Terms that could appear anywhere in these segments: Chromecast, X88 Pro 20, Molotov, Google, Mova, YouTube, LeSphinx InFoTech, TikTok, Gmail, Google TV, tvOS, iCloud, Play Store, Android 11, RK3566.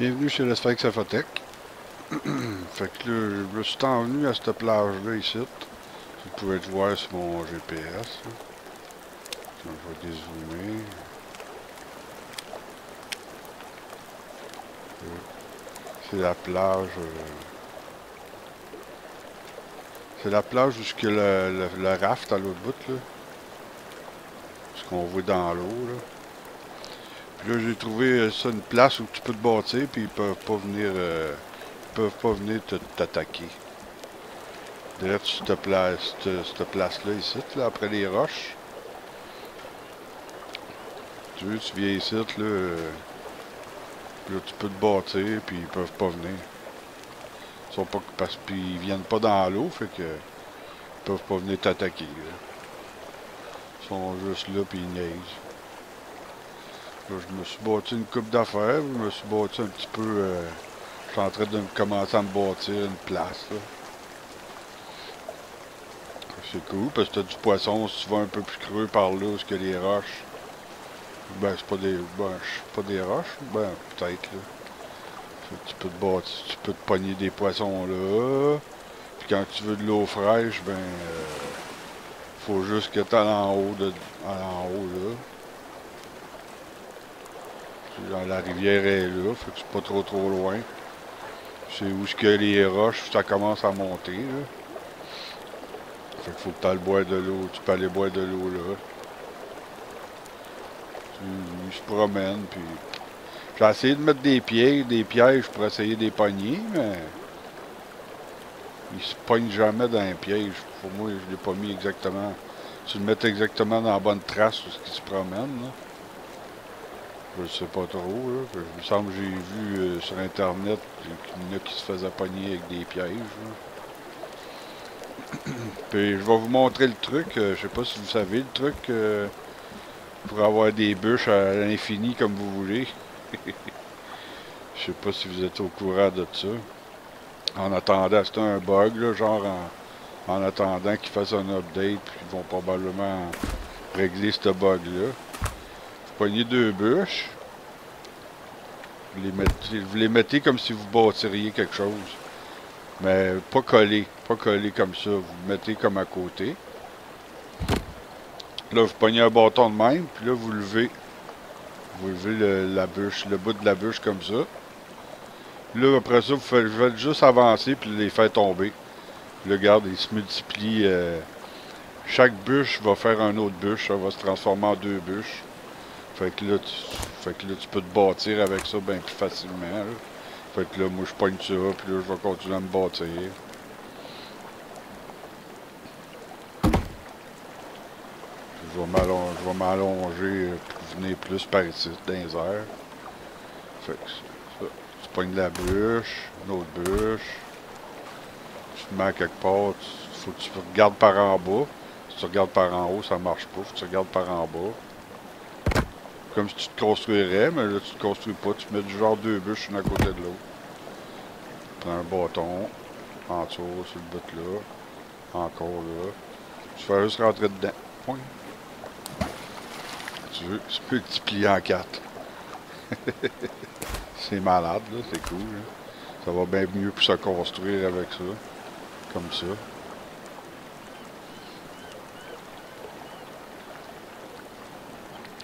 Bienvenue chez LeSphinx InFoTech. Fait que là, je me suis envenu à cette plage-là ici. Vous pouvez le voir sur mon GPS. Là. Je vais dézoomer. C'est la plage. C'est la plage où que le raft à l'autre bout, là. Ce qu'on voit dans l'eau, là. Puis là, j'ai trouvé ça une place où tu peux te bâtir, puis ils peuvent pas venir, t'attaquer. Direct sur cette place-là, ici, là, après les roches. Tu veux, tu viens ici, là. Puis là, tu peux te bâtir, puis ils peuvent pas venir. Ils sont pas, parce qu'ils viennent pas dans l'eau, fait que ils peuvent pas venir t'attaquer. Ils sont juste là, puis ils niaisent. Là, je me suis bâti une coupe d'affaires, je me suis bâti un petit peu... je suis en train de commencer à me bâtir une place. C'est cool, parce que tu as du poisson, si tu vas un peu plus creux par là, parce que les roches... Ben, c'est pas des... Ben, c'est pas des roches, ben, peut-être, là. Tu peux te bâtir, tu peux te pogner des poissons là. Puis quand tu veux de l'eau fraîche, ben... faut juste que tu ailles en haut, là. La rivière est là, fait que c'est pas trop loin. C'est où ce que les roches, ça commence à monter, là. Fait qu'il faut que tu ailles boire de l'eau, tu peux aller boire de l'eau, là. Tu se promènes, puis... J'ai essayé de mettre des pièges pour essayer de les pogner, mais... Ils se pognent jamais dans un piège. Pour moi, je l'ai pas mis exactement... Tu le mets exactement dans la bonne trace où ce qui se promène, là. Je sais pas trop, là. Il me semble que j'ai vu sur Internet qu'il y en a qui se faisaient pogner avec des pièges. Puis je vais vous montrer le truc. Je sais pas si vous savez le truc pour avoir des bûches à l'infini comme vous voulez. Je sais pas si vous êtes au courant de ça. En attendant, c'était un bug, là, genre en attendant qu'ils fassent un update, puis ils vont probablement régler ce bug-là. Prenez deux bûches, vous les mettez comme si vous bâtiriez quelque chose, mais pas collé comme ça, vous le mettez comme à côté. Là, vous prenez un bâton de même, puis là, vous levez la bûche, le bout de la bûche comme ça. Là, après ça, vous faites juste avancer, puis les faire tomber. Là, regarde, ils se multiplient, chaque bûche va faire un autre bûche, ça va se transformer en deux bûches. Fait que là, tu peux te bâtir avec ça bien plus facilement. Là. Fait que là, moi, je pogne ça, puis là, je vais continuer à me bâtir. Je vais m'allonger pour venir plus par ici, dans les airs. Fait que ça, tu pognes la bûche, une autre bûche. Tu te mets à quelque part, faut que tu regardes par en bas. Si tu regardes par en haut, ça marche pas, faut que tu regardes par en bas. Comme si tu te construirais, mais là tu te construis pas, tu mets du genre deux bûches une à côté de l'autre. Prends un bâton, en dessous, sur le bout là, encore là. Tu fais juste rentrer dedans. Point. Tu veux, tu peux te plier en quatre. C'est malade, là, c'est cool. Là. Ça va bien mieux pour se construire avec ça. Comme ça.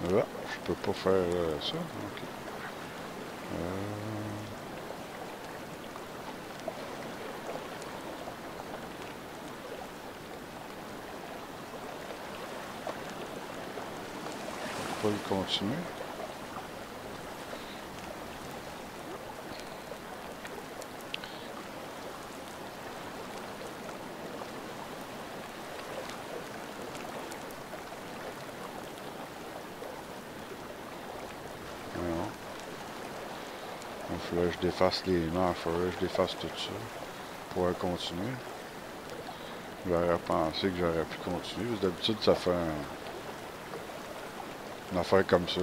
Là, je peux pas faire ça. Okay. Je peux pas le continuer. Il faudrait que je défasse les mains, il faudrait que je défasse tout ça pour continuer. J'aurais pensé que j'aurais pu continuer, parce que d'habitude ça fait une affaire comme ça.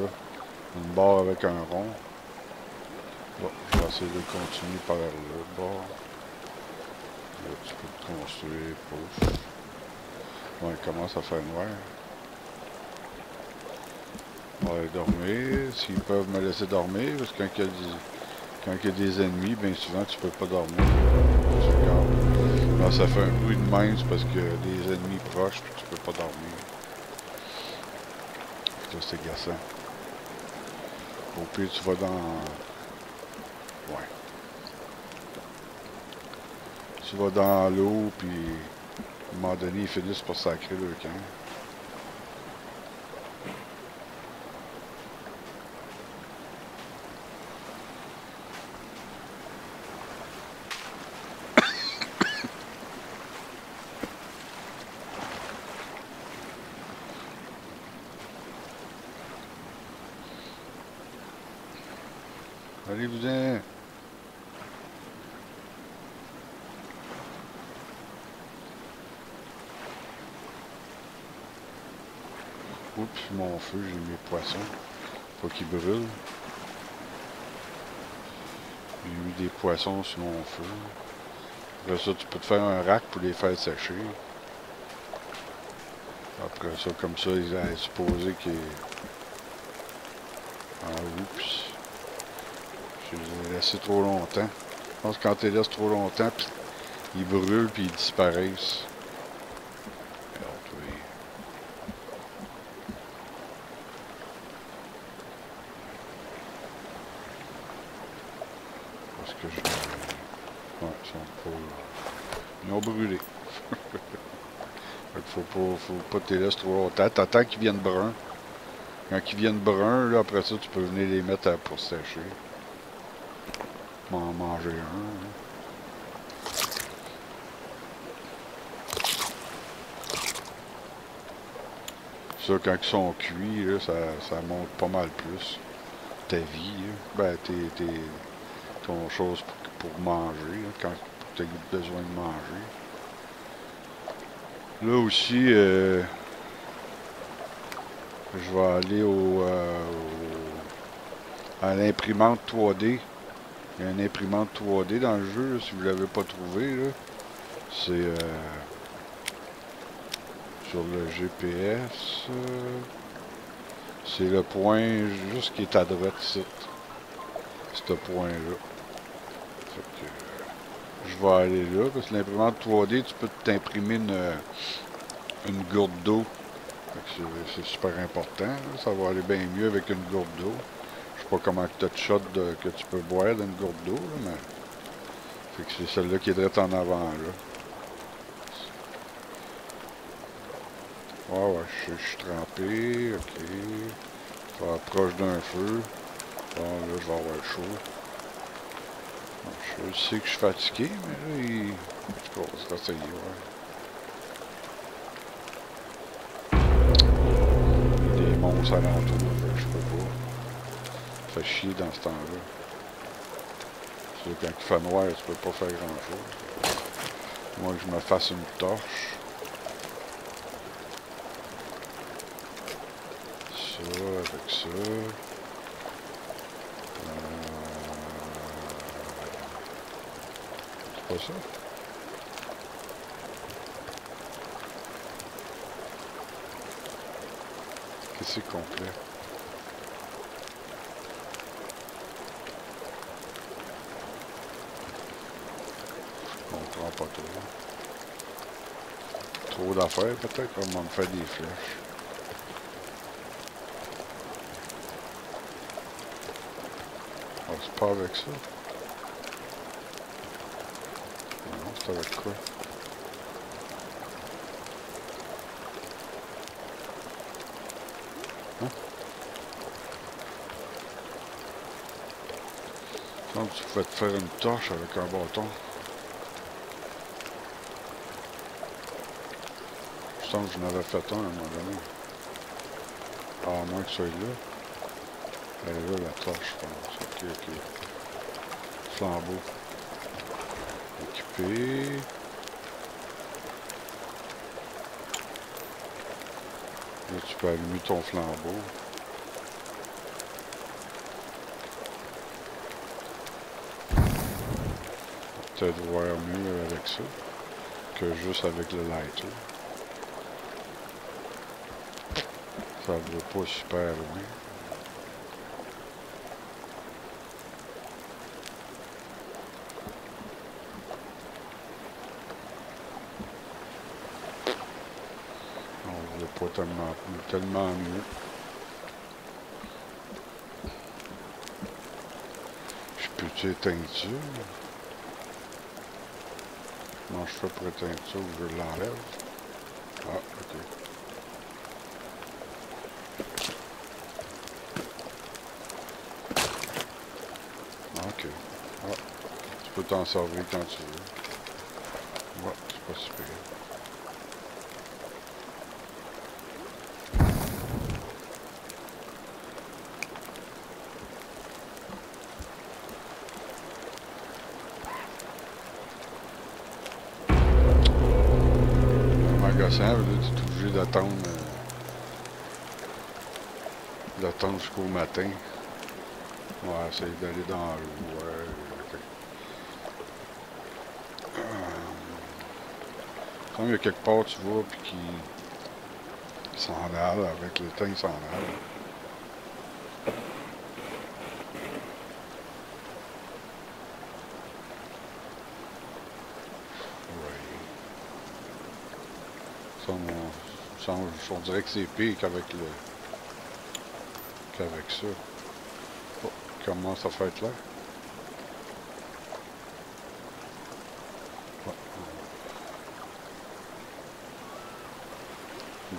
Une barre avec un rond. Bon, je vais essayer de continuer par l'autre bord. Là, tu peux te construire, pouf. Bon, il commence à faire noir. On va aller dormir, s'ils peuvent me laisser dormir, parce que quand il y a Quand il y a des ennemis, bien souvent tu peux pas dormir. Quand ça fait un bruit de même, c'est parce que des ennemis proches, puis tu peux pas dormir. Ça, c'est gassant. Au pire, tu vas dans... Ouais. Tu vas dans l'eau, puis à un moment donné, ils finissent par sacrer le camp. Allez-vous-en! Oups, mon feu, j'ai mes poissons. Pas qu'ils brûlent. J'ai eu des poissons sur mon feu. Après ça, tu peux te faire un rack pour les faire sécher. Après ça, comme ça, ils allaient supposer qu'ils... Ah, oups! Je les ai laissés trop longtemps. Je pense que quand tu les laisses trop longtemps, pis ils brûlent puis ils disparaissent. Alors, oui. Parce que je... Ouais, ils sont pas... Ils ont brûlé. Faut pas que tu les laisses trop longtemps. T'attends qu'ils viennent bruns. Quand ils viennent bruns, là, après ça, tu peux venir les mettre pour sécher. En manger un. Ça, quand ils sont cuits, là, ça monte pas mal plus. Ta vie, là. Ben, ton chose pour manger, là, quand tu as besoin de manger. Là aussi, je vais aller à l'imprimante 3D. Il y a une imprimante 3D dans le jeu, là, si vous ne l'avez pas trouvé. C'est sur le GPS. C'est le point juste qui est à droite ici. Ce point-là. Je vais aller là, parce que l'imprimante 3D, tu peux t'imprimer une gourde d'eau. C'est super important. Là. Ça va aller bien mieux avec une gourde d'eau. Pas comment tu as de shot que tu peux boire d'une gourde d'eau, mais fait que c'est celle-là qui est direct en avant, là. Ah ouais, je suis trempé, ok. Je vais approche d'un feu. Bon, là, je vais avoir chaud. Bon, je sais que je suis fatigué, mais là, il... Je vais se rasseyer, ouais. Il y a des monstres alentours, je peux pas. Ça fait chier dans ce temps-là. C'est quand il fait noir, tu peux pas faire grand-chose. Moi, je me fasse une torche. Ça, avec ça. C'est pas ça? Qu'est-ce que c'est complet? Pas trop. Trop d'affaires peut-être, on va me faire des flèches. On se part avec ça. Non, c'est avec quoi? Hein? Donc, tu pouvais te faire une torche avec un bâton. Je n'avais fait un à un moment donné. Ah, à moins que celui-là. Elle est là, la torche, je pense. Ok, ok. Flambeau. Équipé. Là, tu peux allumer ton flambeau. Peut-être voir mieux avec ça que juste avec le lighter. Ça ne va pas super loin. pas tellement mieux. Je peux-tu éteindre ça? Comment je fais pour éteindre ça ou je l'enlève? Ah, ok. Tu peux t'en servir quand tu veux. Ouais, c'est pas super. C'est agaçant, là, tu es obligé d'attendre. D'attendre jusqu'au matin. On va essayer d'aller dans l'eau. Ouais. Quand il y a quelque part, tu vois, puis qui s'en allent, avec le temps, il s'en allent. Oui. Ça, on dirait que c'est pire qu'avec le... qu'avec ça. Oh, comment ça fait là?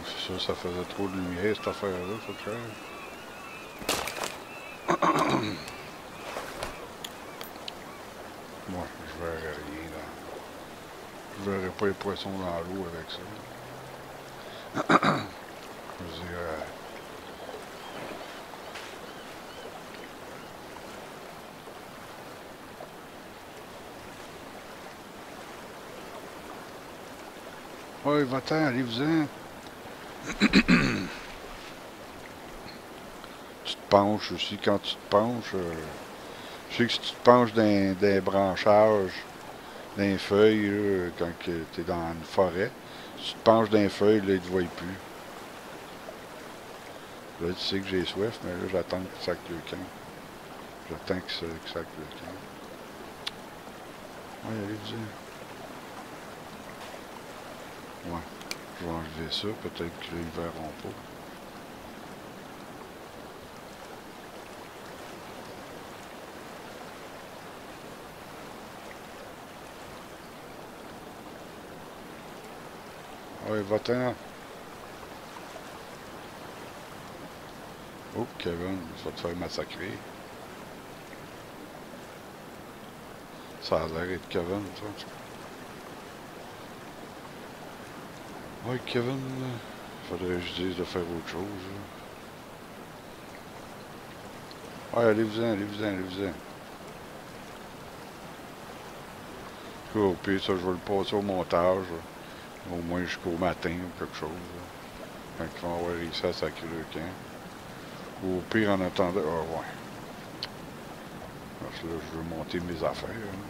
C'est sûr, ça faisait trop de lumière, cette affaire-là, faut que... Moi, je verrais rien dans... Je verrais pas les poissons dans l'eau avec ça. Je veux dire... Ouais, va-t'en, allez-vous-en. Tu te penches aussi, quand tu te penches, je sais que si tu te penches d'un branchage, d'un feuille, quand tu es dans une forêt, si tu te penches d'un feuille, là, ils ne te voient plus. Là, tu sais que j'ai soif, mais là, j'attends que ça claque le camp. J'attends que ça claque le camp. Ouais, allez, dis. Ouais. Je vais enlever ça, peut-être qu'ils ne verront pas. Oui, va-t'en. Oh, Kevin, ça va te faire massacrer. Ça a l'air d'être Kevin, ça. Ouais, Kevin, faudrait que je dise de faire autre chose. Ouais, allez-vous-en, allez-vous-en, allez-vous-en. Au pire, ça, je vais le passer au montage, au moins jusqu'au matin ou quelque chose. Quand ils vont avoir réussi à sacrer le camp. Ou au pire, en attendant... Ah, ouais. Parce que là, je veux monter mes affaires. Hein.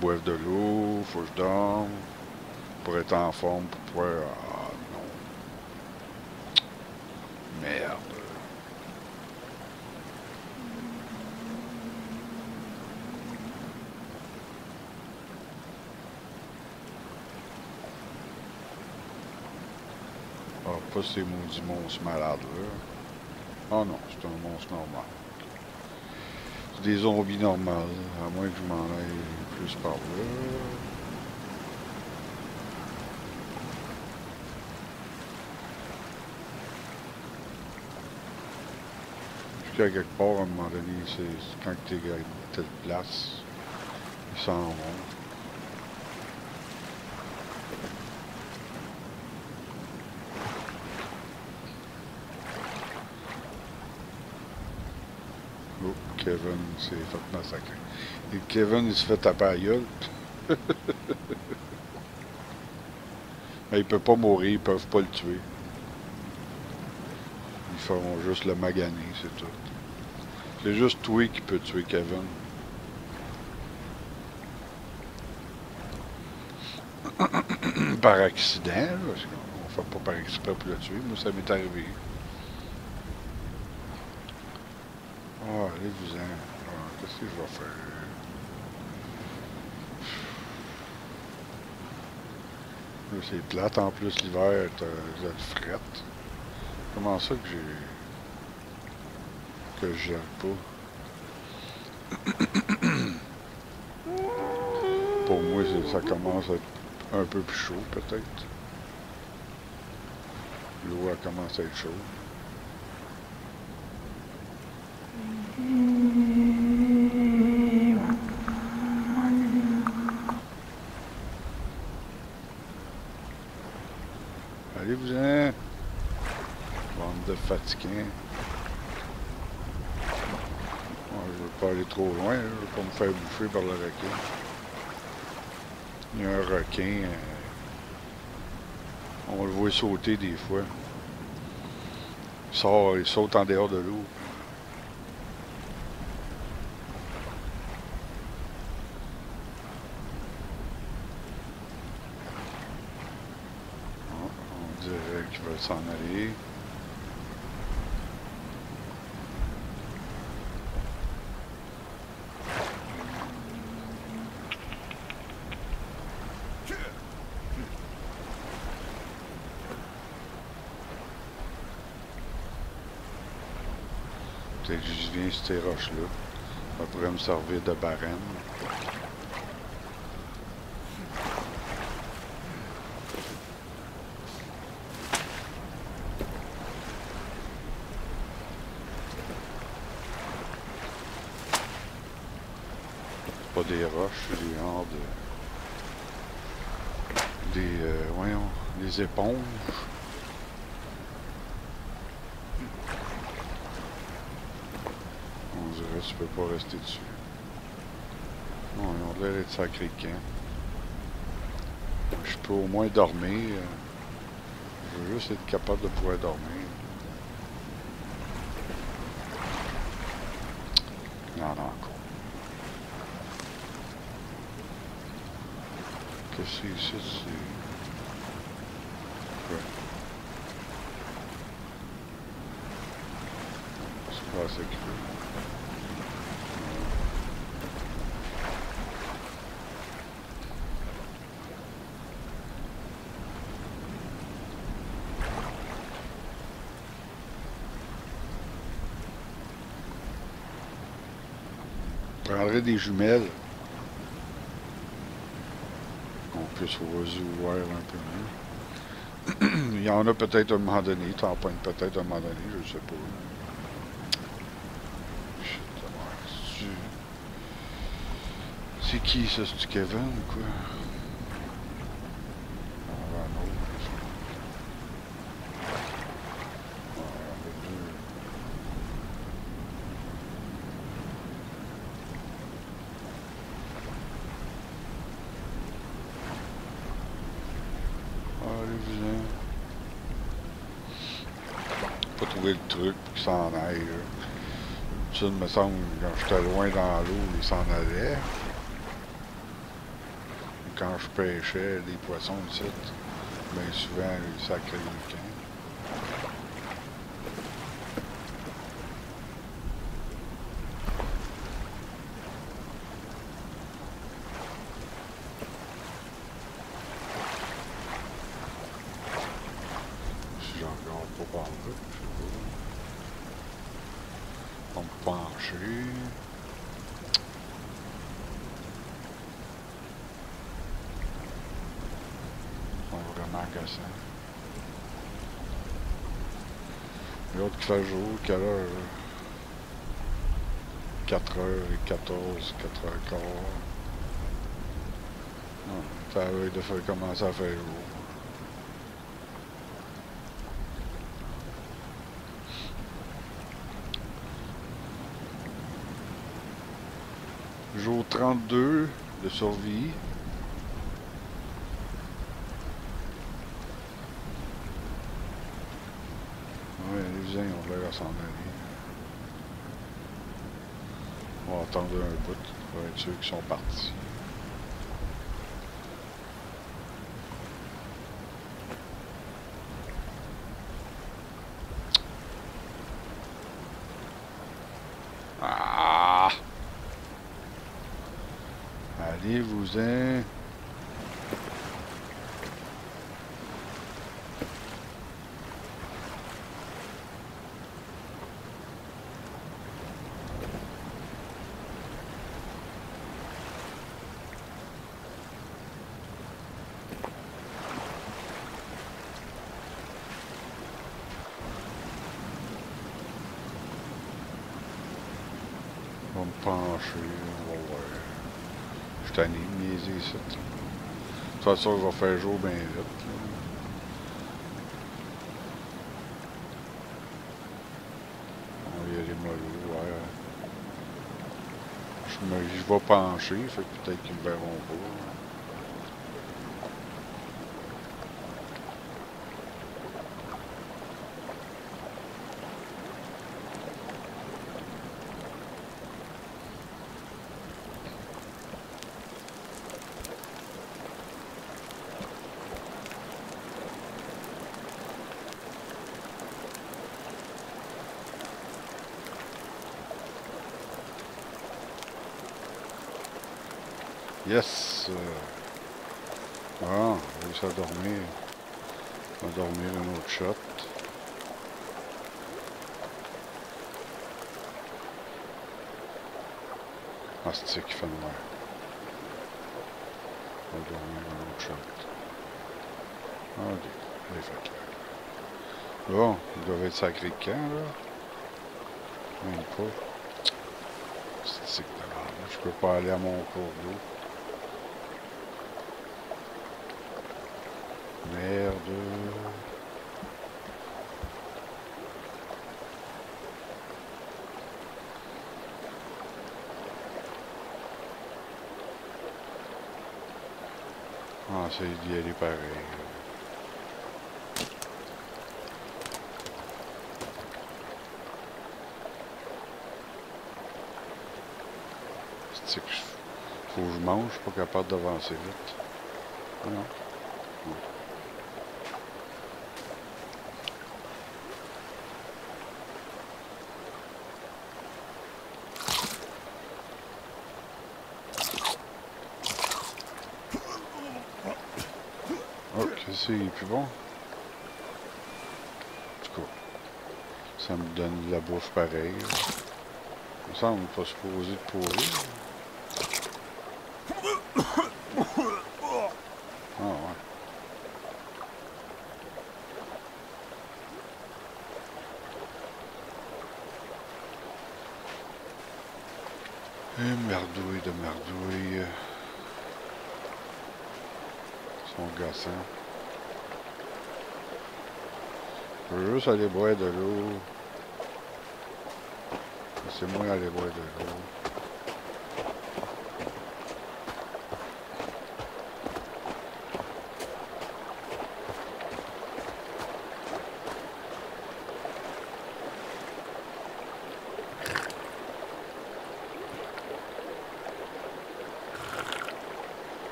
Boive de l'eau, faut que je dorme pour être en forme, pour pouvoir... Ah non. Merde. Ah, pas ces maudits monstres malades là. Ah non, c'est un monstre normal. Des zombies normales, à moins que je m'en aille plus par là. Jusqu'à quelque part, à un moment donné, c'est quand tu es à telle place, ils s'en vont. Kevin s'est fait massacrer. Et Kevin, il se fait taper à la gueule. Mais il peut pas mourir, ils peuvent pas le tuer. Ils feront juste le maganer, c'est tout. C'est juste toi qui peut tuer Kevin. Par accident, là, parce qu'on fait pas par exprès pour le tuer. Moi, ça m'est arrivé. Ah, allez-vous-en. Ah, qu'est-ce que je vais faire? C'est plate en plus l'hiver, vous êtes frette. Comment ça que j'ai. Que je gère pas. Pour moi, ça commence à être un peu plus chaud peut-être. L'eau elle commence à être chaude. Allez-vous-en! Bande de fatigués. Bon, je veux pas aller trop loin, là. Je veux pas me faire bouffer par le requin. Il y a un requin. On le voit sauter des fois. Il sort, il saute en dehors de l'eau. S'en aller. Peut-être que je viens sur ces roches-là. Ça pourrait me servir de barème. Des roches, des hors de... des... voyons, des éponges. On dirait que tu peux pas rester dessus. Non, ils ont l'air d'être sacrés camps. Je peux au moins dormir. Je veux juste être capable de pouvoir dormir. Non, non, encore. Qu'est-ce que c'est ici? Ouais. C'est pas assez cru. Je prendrais des jumelles. Sur le zoo ouvert un peu mieux. Il y en a peut-être à un moment donné, t'en pognes peut-être à un moment donné, je sais pas. C'est qui ça, c'est du Kevin ou quoi? S'en aille. Ça me semble quand j'étais loin dans l'eau, ils s'en allaient. Quand je pêchais des poissons de site, bien souvent ils sacraient les camps. Si j'en regarde pas par là, je sais pas. On me pencher. On va vraiment casser. L'autre qui fait jour, quelle heure? 4h14, 4h15. Non, t'as eu de faire commencer à faire jour. Jour 32 de survie. Ouais, les gens ont l'air à s'en aller. On va attendre un bout pour être sûr qu'ils sont partis. Allez-vous-en. Je vais me pencher, on va voir. Je suis tanné de niaiser ici. De toute façon, je vais faire jour bien vite. On va y aller mollo, ouais. Je vais pencher, fait que peut-être qu'ils ne verront pas. Yes! Ah, j'ai réussi à dormir. On va dormir un autre shot. Ah, c'est ça qui fait de l'air. On va dormir un autre shot. Ah, les facs. Bon, ils doivent être sacrés de camp, là. Même pas. C'est que de merde. Je peux pas aller à mon cours d'eau. Merde. Ah, c'est d'y aller pareil. C'est que faut que je mange, je suis pas capable d'avancer vite. Ah non. C'est plus bon. En tout cas, ça me donne de la bouffe pareil. Il me semble pas supposé de pourrir. Ah ouais. Et merdouille de merdouille. Ils sont gassants. Je veux juste aller boire de l'eau. Laissez-moi aller boire de l'eau.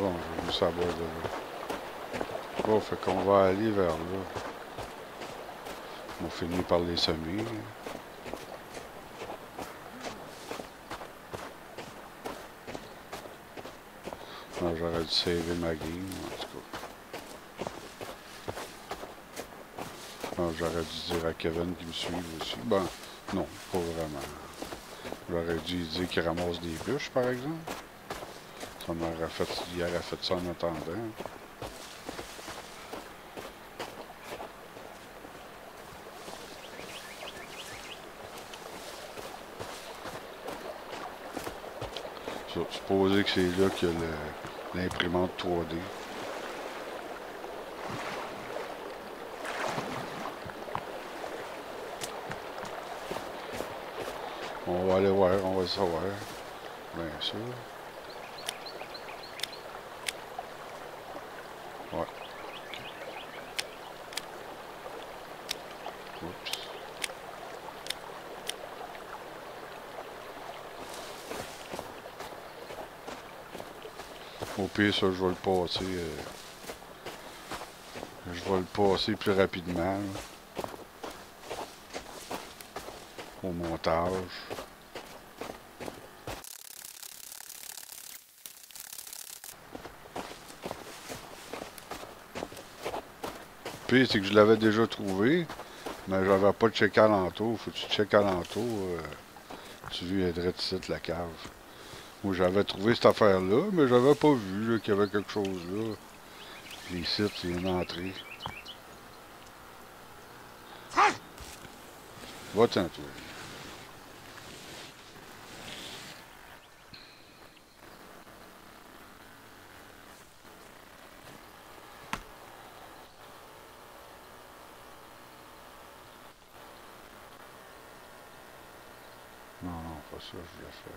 Bon, je vais juste à boire de l'eau. Bon, fait qu'on va aller vers là. On finit par les semer. Ah, j'aurais dû sauver ma game, en tout cas. Ah, j'aurais dû dire à Kevin qu'il me suive aussi. Ben, non, pas vraiment. J'aurais dû dire qu'il ramasse des bûches, par exemple. Ça m'aurait fait, il aurait fait ça en attendant. Supposé que c'est là qu'il y a l'imprimante 3D. On va aller voir, on va le savoir. Bien sûr. Ouais. Oups. Au pire, ça, je vais le passer. Je vais le passer plus rapidement. Là. Au montage. Le pire, c'est que je l'avais déjà trouvé, mais j'avais pas de checker alentour. Faut que tu checkes alentour. Tu vis être ici de la cave. Moi, j'avais trouvé cette affaire-là, mais j'avais pas vu qu'il y avait quelque chose là. Puis ici, c'est une entrée. What's in it? No, for sure, yes, sir.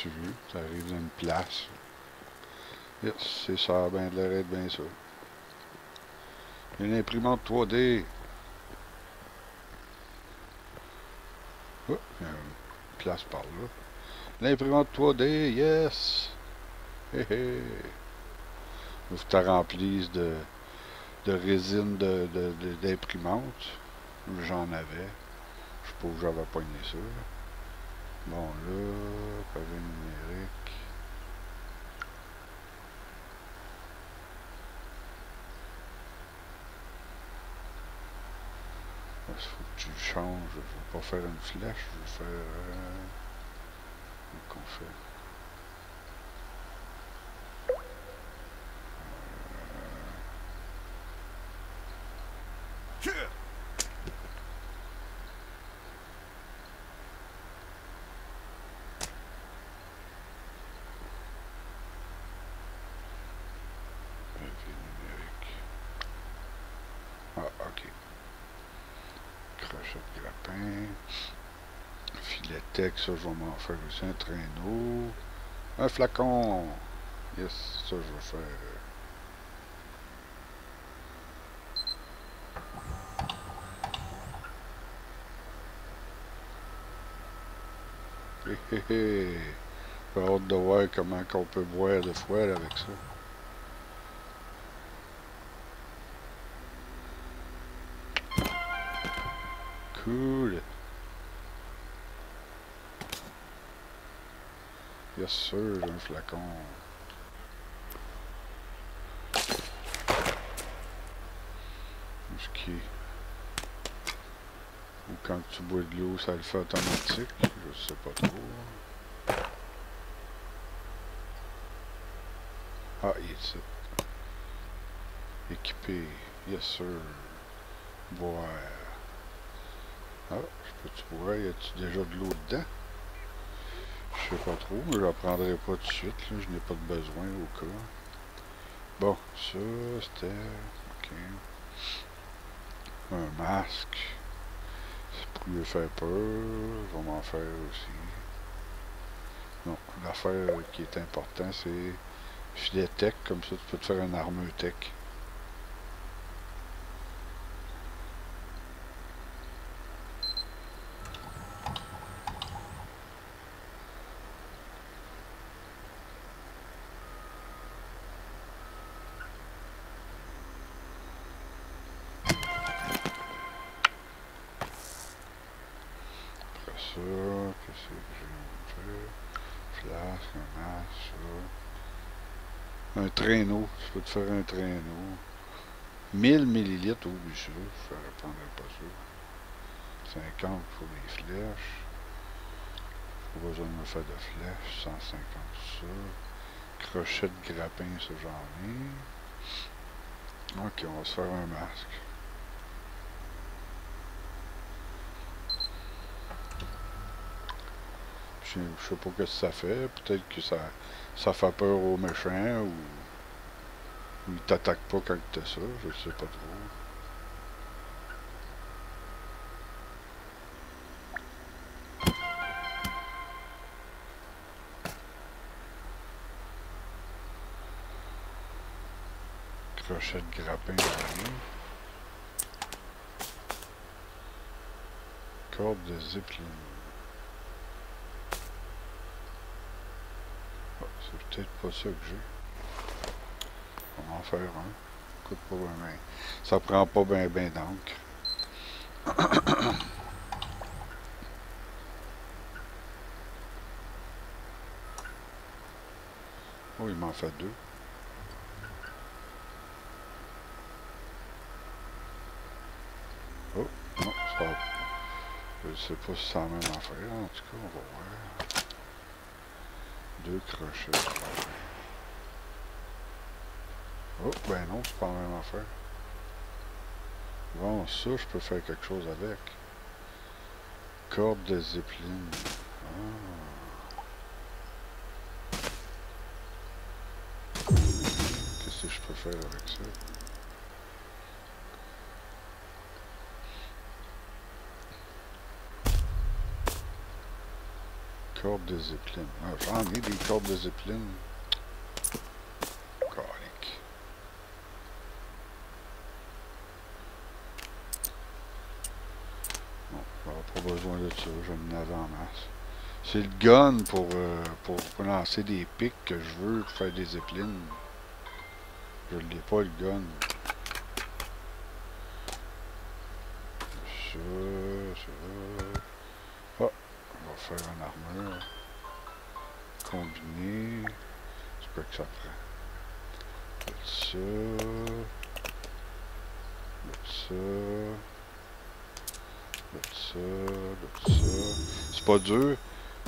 Tu veux, tu arrives d'une place. Yes, c'est ça, ben de l'arrêt, bien sûr. Une imprimante 3D. Oh, il y a une place par là. L'imprimante 3D, yes! Hé hé! Vous t'as rempli de résine d'imprimante. J'en avais. Je suppose que j'avais pogné ça. Bon, là, pavé numérique. Il faut que tu le changes. Je ne vais pas faire une flèche, je vais faire... qu'on fait. Ah, ok. Crochet de grappin. Filet tech, ça je vais m'en faire aussi, un traîneau, un flacon, yes, ça je vais faire. Hé hé hé, j'ai hâte de voir comment qu'on peut boire de foire avec ça. Cool. Yes, sir, j'ai un flacon. Ce qui est... Ou quand tu bois de l'eau, ça le fait automatique. Je sais pas trop. Ah, il est ici. Équipé. Yes, sir. Boire. Ah, je peux-tu boire? Y a-tu déjà de l'eau dedans? Je sais pas trop, mais je la prendrai pas tout de suite, là. Je n'ai pas de besoin au cas. Bon, ça, c'était... ok. Un masque. C'est pour lui faire peur, je vais m'en faire aussi. Non, l'affaire qui est importante, c'est filet tech, comme ça tu peux te faire un armure tech. Un traîneau, tu peux te faire un traîneau. 1000 millilitres, oublie ça, je ne reprendrai pas ça. 50 pour les flèches. Pas besoin de me faire de flèches, 150 ça. Crochet de grappin, ça j'en ai. Ok, on va se faire un masque. Je sais pas ce que ça fait, peut-être que ça fait peur aux méchants ou ils t'attaquent pas quand t'as ça, je sais pas trop. Crochet de grappin, corde de zipline. C'est peut-être pas ça que j'ai. On va en faire un. Coûte pas bien. Ça prend pas bien ben d'encre. Oh, il m'en fait deux. Oh, non, ça Je sais pas si c'est la même affaire. En tout cas, on va voir. Deux crochets. Oh, ben non, c'est pas la même affaire. Bon, ça, je peux faire quelque chose avec. Corde de Zeppelin. Ah. Qu'est-ce que je peux faire avec ça? Cordes de Zeppelin. Ah, j'en ai des cordes de Zeppelin. Caric. Bon, on n'aura pas besoin de ça, je vais m'en aller en masse. C'est le gun pour lancer des pics que je veux pour faire des Zeppelin. Je ne l'ai pas le gun. Ça. Ah! On va faire une armure combinée. C'est quoi que ça prend? Là-dessus. C'est pas dur.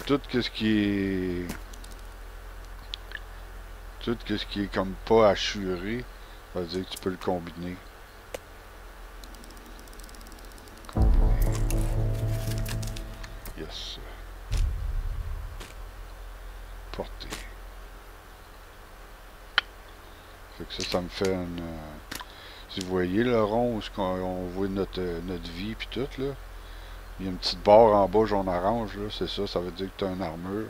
Tout ce qui est comme pas assuré, ça veut dire que tu peux le combiner. Portée. Fait que ça me fait une... si vous voyez le rond où on voit notre vie puis tout là, il y a une petite barre en bas jaune-orange là, c'est ça, ça veut dire que tu as une armure.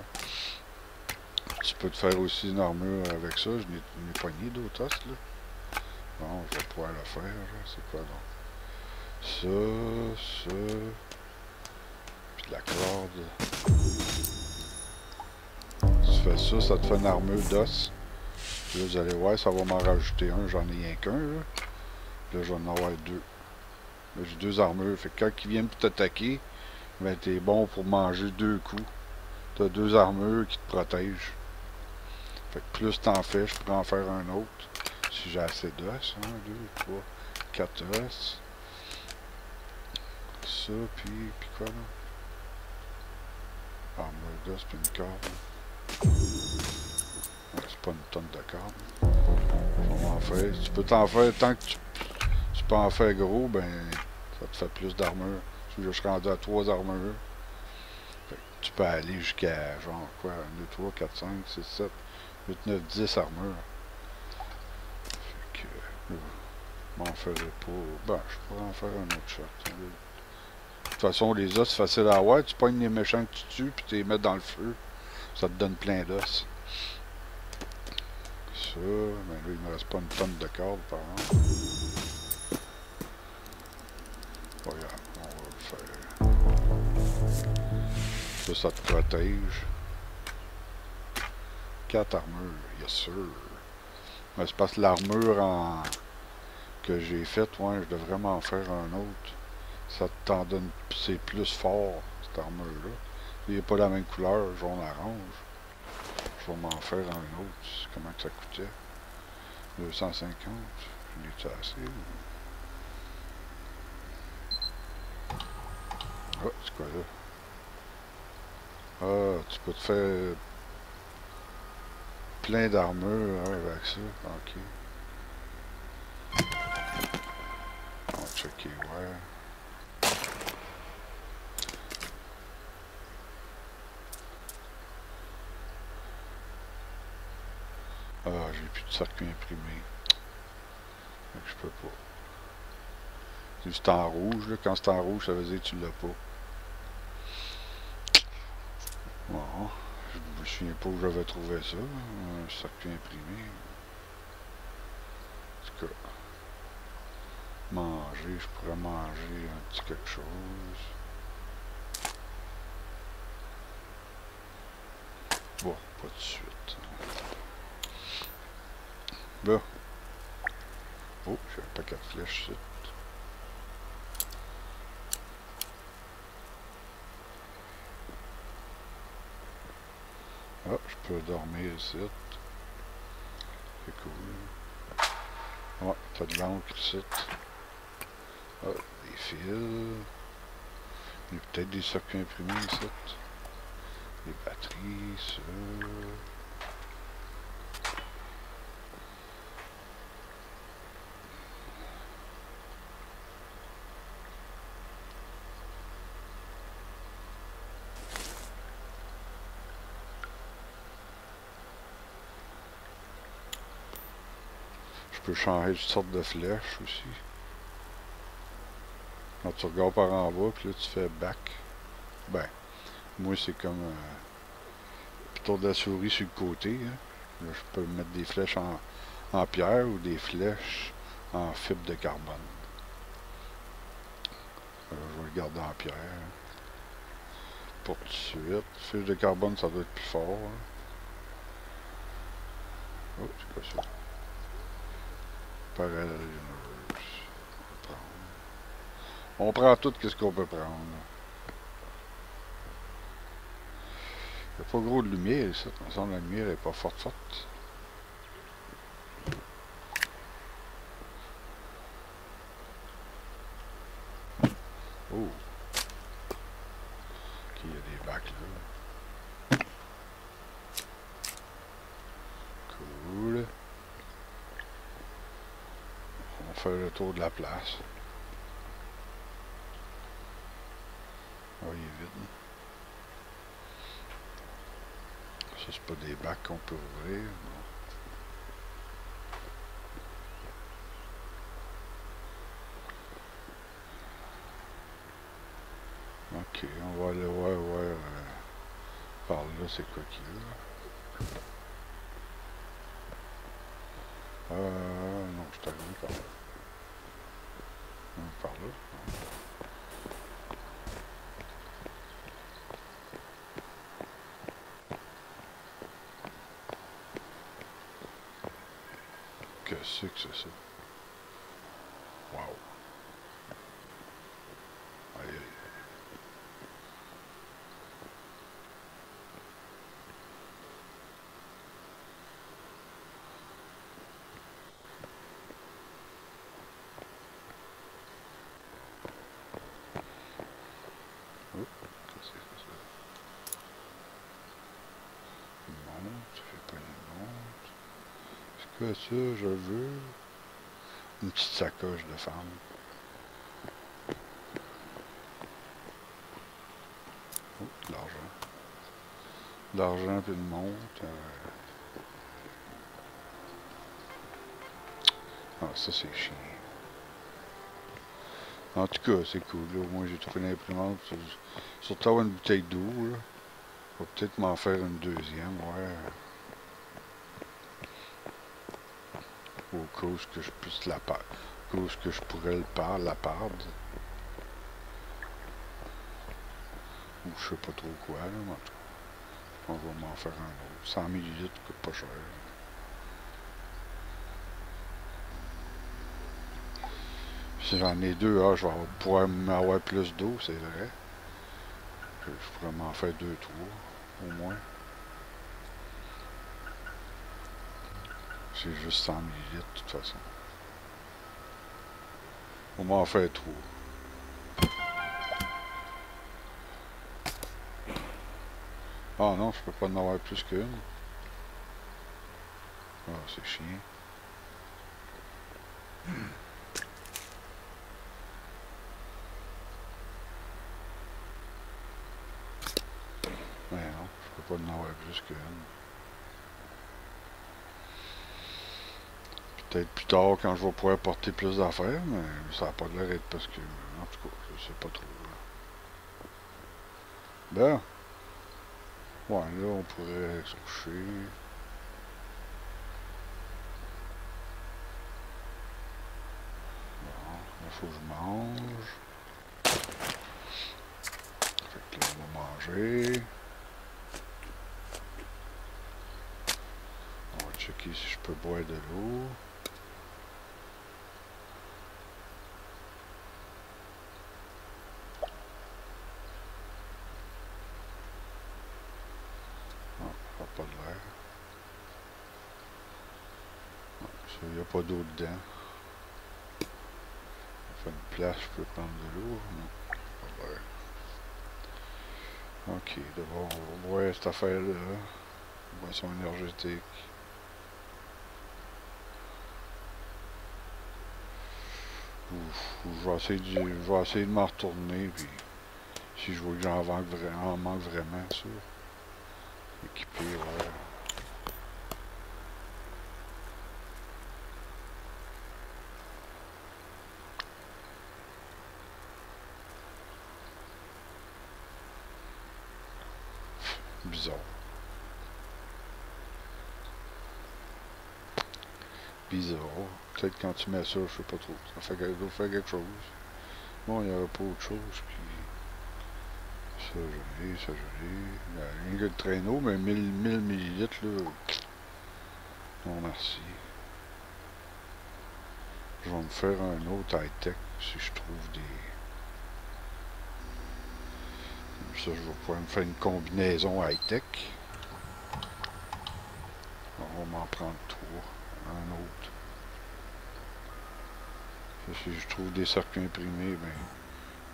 Tu peux te faire aussi une armure avec ça, je n'ai pas ni d'autres os là. Bon, je vais pouvoir le faire, c'est quoi donc? Ça... La corde. Tu fais ça, ça te fait une armure d'os. Là, vous allez voir, ça va m'en rajouter un. J'en ai rien qu'un. Là, je vais en avoir deux. Là, j'ai deux armures. Fait que quand ils viennent t'attaquer, ben, t'es bon pour manger deux coups. T'as deux armures qui te protègent. Fait que plus t'en fais, je pourrais en faire un autre. Si j'ai assez d'os. 1, 2, 3, 4 os. Ça, puis quoi, là? Armure d'os puis une corde. Ouais, c'est pas une tonne de corde. Je vais m'en faire. Tu peux t'en faire tant que tu peux en faire gros, ben ça te fait plus d'armure. Je suis rendu à 3 armures. Fait que tu peux aller jusqu'à genre quoi, 1, 2, 3, 4, 5, 6, 7, 8, 9, 10 armures. Fait que je m'en ferai pas. Ben, je pourrais en faire un autre shot. De toute façon, les os, c'est facile à avoir. Tu pognes les méchants que tu tues, puis tu les mets dans le feu. Ça te donne plein d'os. Ça, ben là, il me reste pas une tonne de cordes, par exemple. Regarde, on va le faire. Ça, ça te protège. 4 armures, yes sir. Mais c'est parce que l'armure que j'ai faite, ouais, je devrais m'en faire un autre. Ça t'en donne, c'est plus fort, cette armure-là. Il n'est pas la même couleur, jaune-orange. Je vais m'en faire un autre. Comment que ça coûtait? 250. Je l'ai-tu assez? Ah, oh, c'est quoi là? Ah, tu peux te faire plein d'armures avec ça. Ok. On va checker, ouais. Ah, j'ai plus de circuit imprimé. Donc, je peux pas. C'est en rouge, là. Quand c'est en rouge, ça veut dire que tu l'as pas. Bon, je me souviens pas où j'avais trouvé ça. Un circuit imprimé. En tout cas, manger, je pourrais manger un petit quelque chose. Bon, pas de suite. Là. Oh, j'ai un paquet de flèches ici. Ah, je peux dormir ici. C'est cool. Ouais, t'as de l'encre ici. Ah, des fils. Il y a peut-être des circuits imprimés ici. Des batteries, ça. Je peux changer de sorte de flèche aussi. Quand tu regardes par en bas, puis là tu fais back. Ben, moi c'est comme plutôt de la souris sur le côté. Hein. Là, je peux mettre des flèches en pierre ou des flèches en fibre de carbone. Alors, je vais le garder en pierre. Pour tout de suite. Fibre de carbone, ça doit être plus fort. Hein. Oh, c'est quoi ça? Parallèle universe. On prend tout ce qu'on peut prendre. Il n'y a pas gros de lumière ici. De toute façon, la lumière n'est pas forte. Oh! Ok, il y a des bacs là. Cool. On va faire le tour de la place. Oh, il est vide. Ça, c'est pas des bacs qu'on peut ouvrir. Non. Ok, on va aller voir par là, c'est quoi qu'il y a. Non, je t'arrive par là. Non, par là. Non. Qu'est-ce que c'est ça? Wow! Aïe aïe! Oh! Qu'est-ce que c'est ça? Une montre, ça fait pas une montre. Ça, je veux une petite sacoche de femme. Oh, de l'argent. De l'argent puis une montre. Ah, ça c'est chiant. En tout cas, c'est cool. Là, au moins j'ai trouvé l'imprimante. Surtout avoir une bouteille d'eau. Je vais peut-être m'en faire une deuxième. Ouais. Au cas où je puisse la perdre, au cas où je pourrais la perdre, ou je sais pas trop quoi, là, mais en tout cas, on va m'en faire un autre, 100 millilitres, coûte pas cher. Si j'en ai deux, ah, je vais pouvoir m'avoir plus d'eau, c'est vrai, je pourrais m'en faire deux, trois, au moins. C'est juste 100 millilitres de toute façon. On m'en fait trop. Ah non, je peux pas en avoir plus qu'une. Ah, c'est chiant. Mais non, je peux pas en avoir plus qu'une. Peut-être plus tard quand je vais pouvoir porter plus d'affaires, mais ça n'a pas l'air d'être parce que. En tout cas, je sais pas trop. Ben. Ouais, là, on pourrait se coucher. Bon, il faut que je mange. Fait que là, on va manger. On va checker si je peux boire de l'eau. Il n'y a pas d'eau dedans. On fait une place, je peux prendre de l'eau. Non, pas Ok, d'abord on voit cette affaire de boisson énergétique. Je vais essayer de m'en retourner, puis si je vois que j'en manque vraiment, ça. Équipé, ouais. Bizarre. Peut-être quand tu mets ça, je sais pas trop. Ça doit faire quelque chose. Bon, il n'y aurait pas autre chose. Puis... ça, je l'ai. Rien que le traîneau, mais 1000 millilitres, là. Non, merci. Je vais me faire un autre high-tech si je trouve des... Ça, je vais pouvoir me faire une combinaison high-tech. On va m'en prendre 3. Un autre. Ça, si je trouve des cercles imprimés, ben,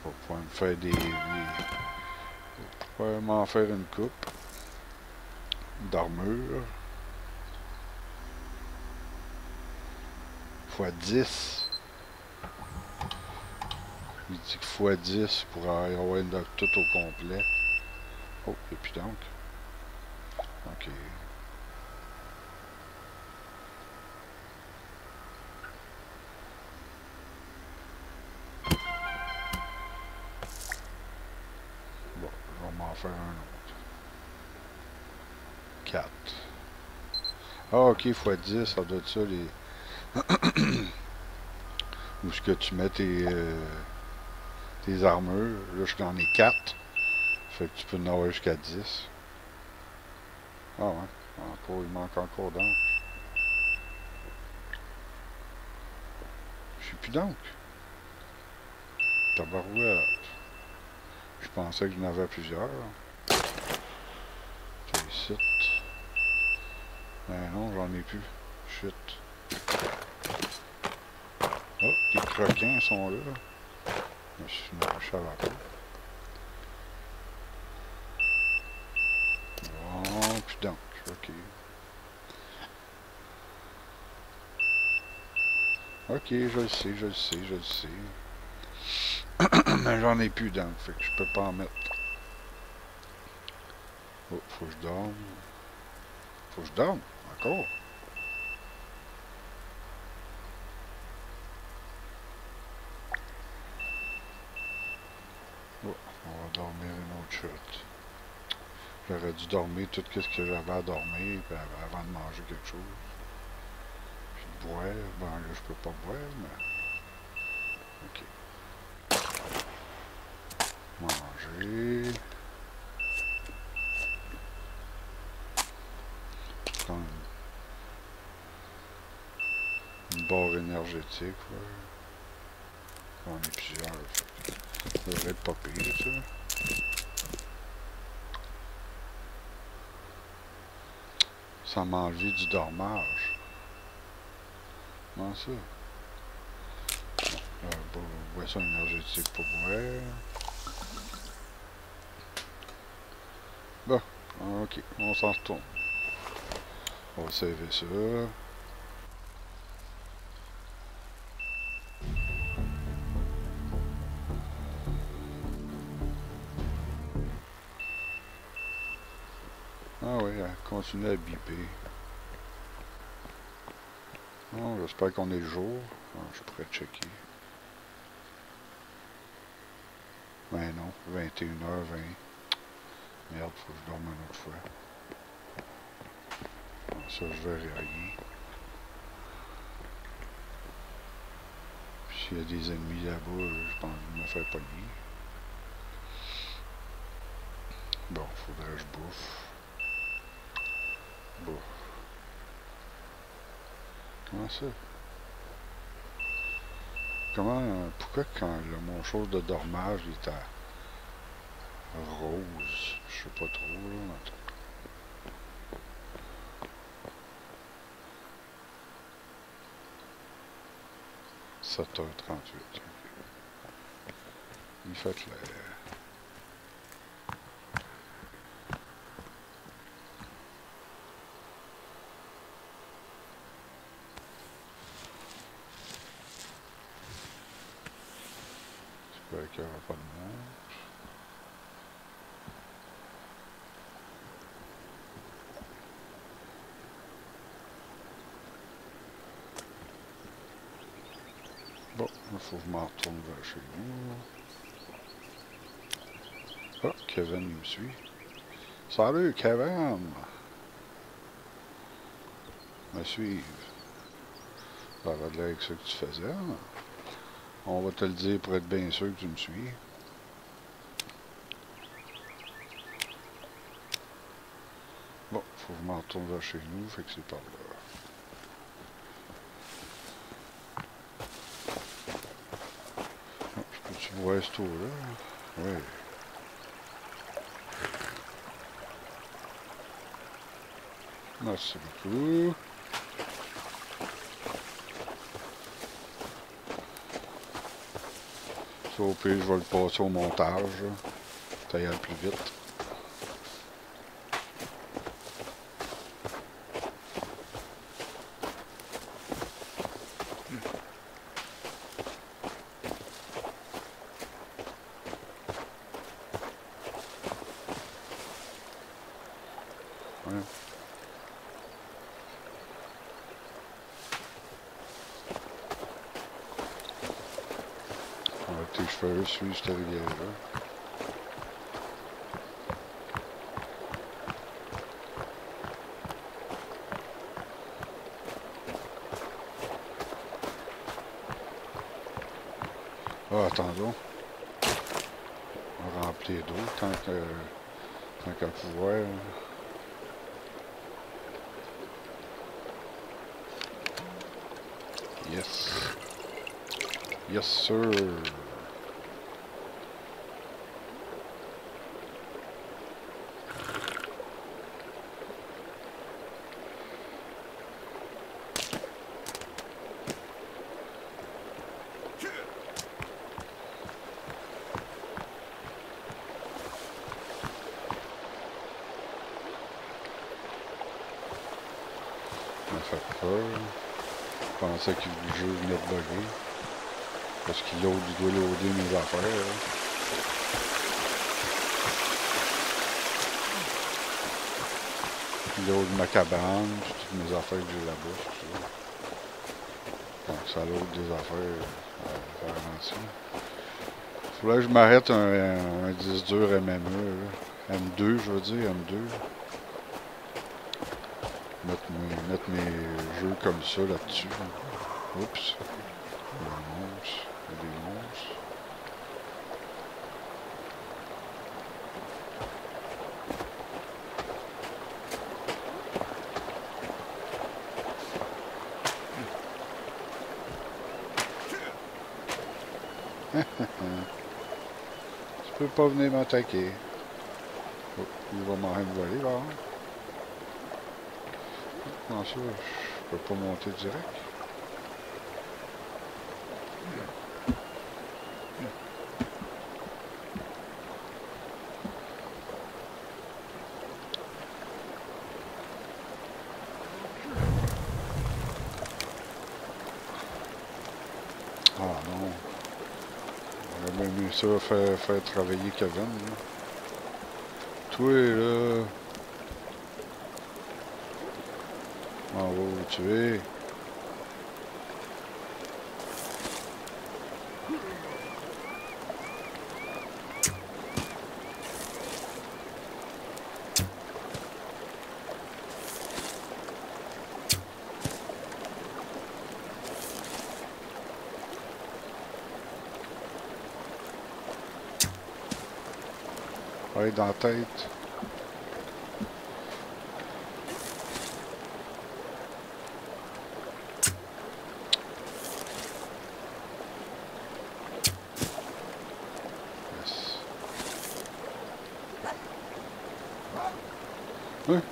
je vais pouvoir me faire des... Je vais pouvoir m'en faire une coupe d'armure. Fois 10. Il dit que fois 10 pour avoir tout au complet. Oh, et puis donc. Ok. Bon, je vais m'en faire un autre. 4. Ah, ok, fois 10, ça doit être ça les... Où est-ce que tu mets tes... Des armures, là j'en ai 4. Fait que tu peux en avoir jusqu'à 10. Ah ouais, encore, il manque encore d'encre. Je suis plus d'encre. Tabarouette. Je pensais que j'en avais plusieurs. Ici. Ben non, j'en ai plus. Chut. Oh, les croquins sont là. Je savais pas. Bon, puis donc, ok. Ok, je le sais. Mais j'en ai plus d'encre, fait que je peux pas en mettre. Oh, faut que je dorme. Encore. Dormir une autre chute. J'aurais dû dormir tout ce que j'avais à dormir avant de manger quelque chose. Puis de boire, ben là je peux pas boire, mais... Ok. Manger. Prendre une barre énergétique, ouais. J'en ai plusieurs. Ça devrait être pas pire, ça. Ça m'a enlevé du dormage. Comment ça? Boisson énergétique pour boire. Bon, ok, on s'en retourne. On va sauver ça. Ah oui, continuer à biper. Oh, j'espère qu'on est le jour. Oh, je pourrais checker. Ben non, 21h20. Merde, faut que je dorme une autre fois. Bon, ça, je verrai rien. S'il y a des ennemis là-bas, je pense qu'ils me faire pogner. Bon, faudrait que je bouffe. Bon. Comment ça? Pourquoi quand mon chose de dormage est à rose? Je sais pas trop là. Notre... 7h38. Il fait clair. que ela vai caminhar. Bom, o formato on va chez nous. Ah, Kevin me suit. Salut Kevin! Me suivre. Ça va de l'air avec ce que tu faisais. Hein? On va te le dire pour être bien sûr que tu me suis. Bon, faut que je m'en retourne vers chez nous, fait que c'est par là. Ouais, c'est tout là. Oui. Merci beaucoup. Ça, au pire, je vais le passer au montage. Ça ira plus vite. Suivre cette rivière-là. Ah, attendons. On va remplir d'eau tant qu'à pouvoir. Yes. Yes, sir. Je pensais que le jeu venait de bugger. Parce qu'il load, il doit loader mes affaires. Il load ma cabane, toutes mes affaires que j'ai là-bas, tout ça. Donc ça load des affaires à faire. Il faudrait que je m'arrête un disque dur MME. Là. M2, je veux dire, M2. Mettre mes jeux comme ça là-dessus. Oups. Des monstres. Tu peux pas venir m'attaquer. Oh, il va m'en voler là. Non, ça, je peux pas monter direct. Ah non. On aurait mieux ça faire travailler Kevin. Là. Toi, là... On va vous tuer. Allez, dans la tête.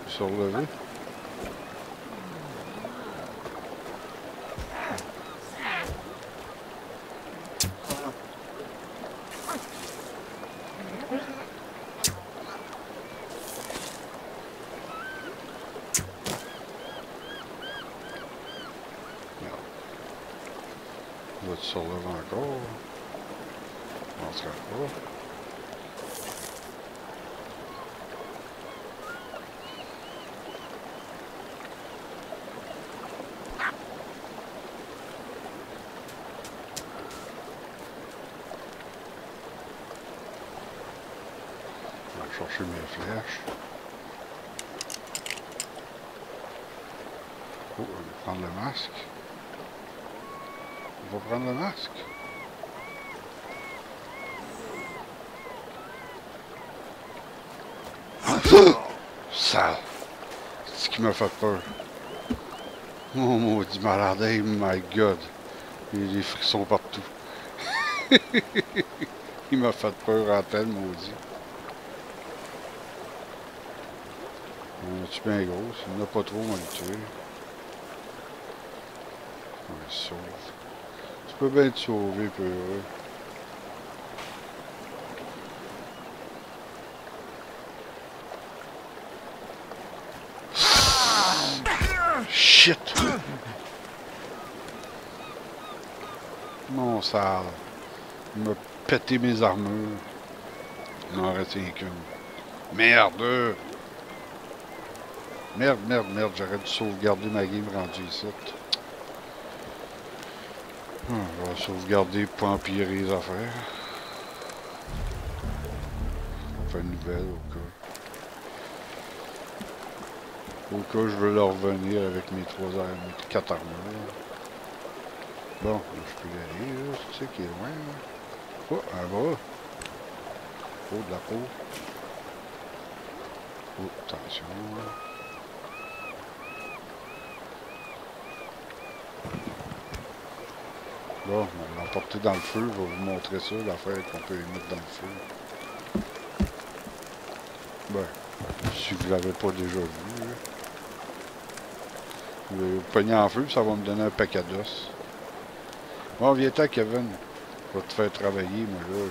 Se relever. On va se relever encore. On Sounds kind of cool. On va chercher mes flèches. Oh, on va prendre le masque. On va prendre le masque. Sale. C'est ce qui m'a fait peur. Oh maudit malade, oh my god. Il y a des frissons partout. Il m'a fait peur à peine, maudit. On est-tu bien gros? Si on n'a pas trop, on va le tuer. On le sauve. Tu peux bien te sauver, peu heureux. Shit! Mon sale. Il m'a pété mes armures. Il m'en reste qu'une. Merde! Merde, merde, merde. J'aurais dû sauvegarder ma game rendue ici. On va sauvegarder pour empirer les affaires. On fait une nouvelle au cas. Au cas où je veux leur revenir avec mes 4 armures. Bon, je peux y aller, là. C'est ça qui est loin, là. Oh, un bras. Oh, de la peau. Oh, attention, là. Bon, on va l'emporter dans le feu. Je vais vous montrer ça, l'affaire qu'on peut émettre dans le feu. Ben, si vous ne l'avez pas déjà vu, là. Je vais pogner en feu, ça va me donner un paquet d'os. Bon, viens-t'en, Kevin. Je vais te faire travailler, moi, là.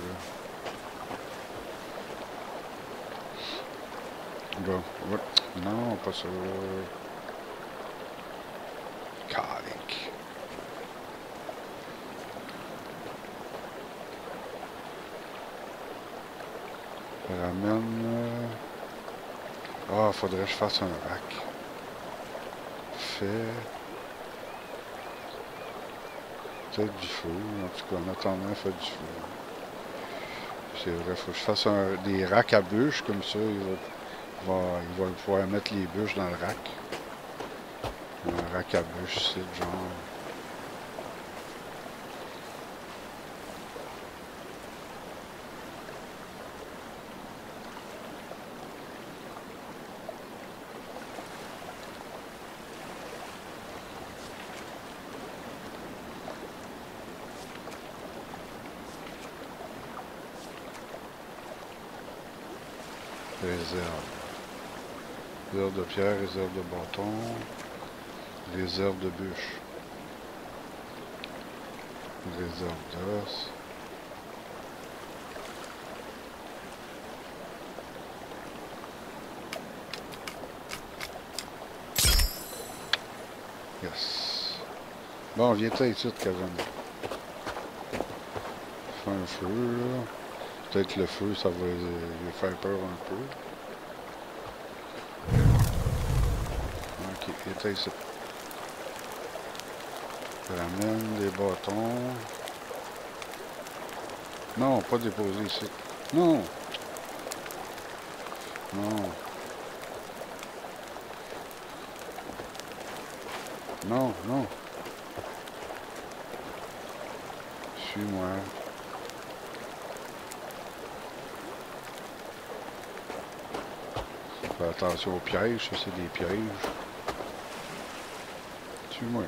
Bon, ouais. Non, pas ça. Calique. Je ramène. Ah, faudrait que je fasse un rack. Peut-être du feu, en tout cas en attendant fait du feu. C'est vrai, faut que je fasse des racks à bûches, comme ça il va pouvoir mettre les bûches dans le rack. Un rack à bûches, c'est genre. Réserve de pierre, réserve de bâton, réserve de bûche, réserve d'os. Yes. Bon, viens-t'en ici, Kevin. Fais un feu, là. Peut-être le feu, ça va lui faire peur un peu. Ok, éteins ça. Ramène des bâtons. Non, pas déposer ici. Non! Non! Non, non! Suis-moi. Fais attention aux pièges, ça c'est des pièges. Suis-moi.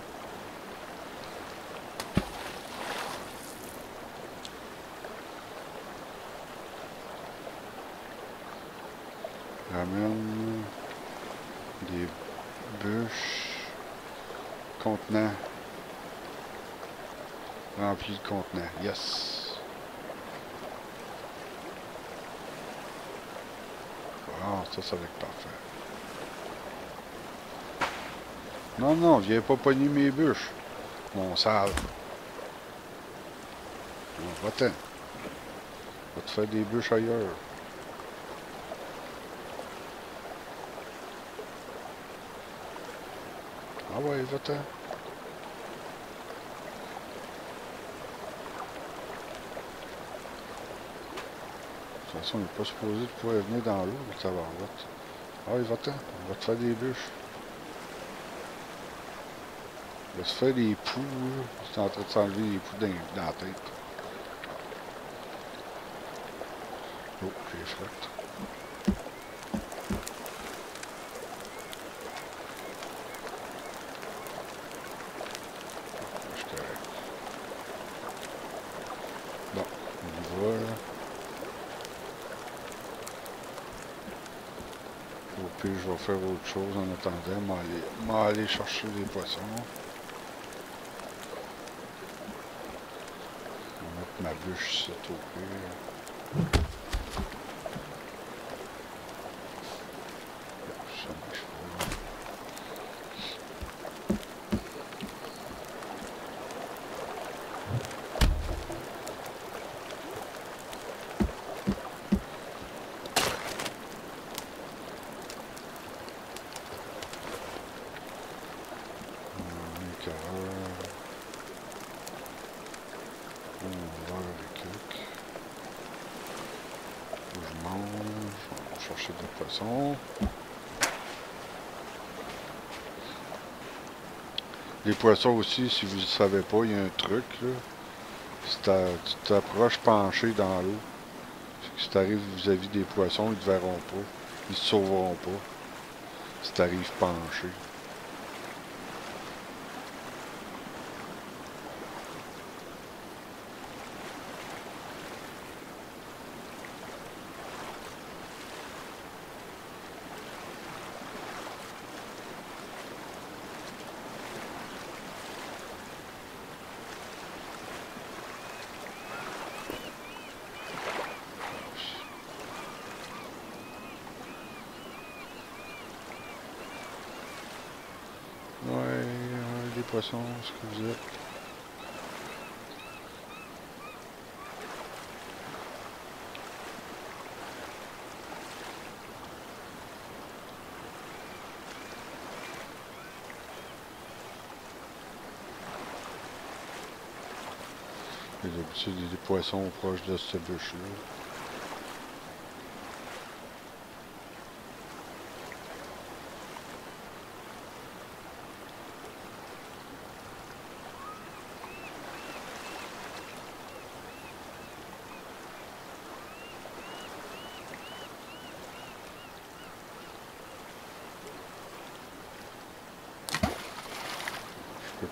Ramène des bûches. Contenant. Rempli de contenant. Yes! Ça va être parfait. Non, non, viens pas pogner mes bûches. Mon sale. Bon, va-t'en. va te faire des bûches ailleurs. Ah ouais, va-t'en. De toute façon, il n'est pas supposé de pouvoir venir dans l'eau, mais ça va. Ah, va-t'en, on va te faire des bûches. On va se faire des poux, là. C'est en train de s'enlever les poux dans la tête. Oh, j'ai frette. Je vais faire autre chose en attendant, m'aller chercher des poissons. Je vais mettre ma bûche ici au pire. Ça marche les poissons aussi, si vous ne savez pas, il y a un truc là. Si tu t'approches penché dans l'eau, si tu arrives vis-à-vis des poissons, ils ne te verront pas, ils ne te sauveront pas si tu arrives penché. Poissons, ce que vous êtes. Et d'habitude, il y a des poissons proches de cette bûche-là.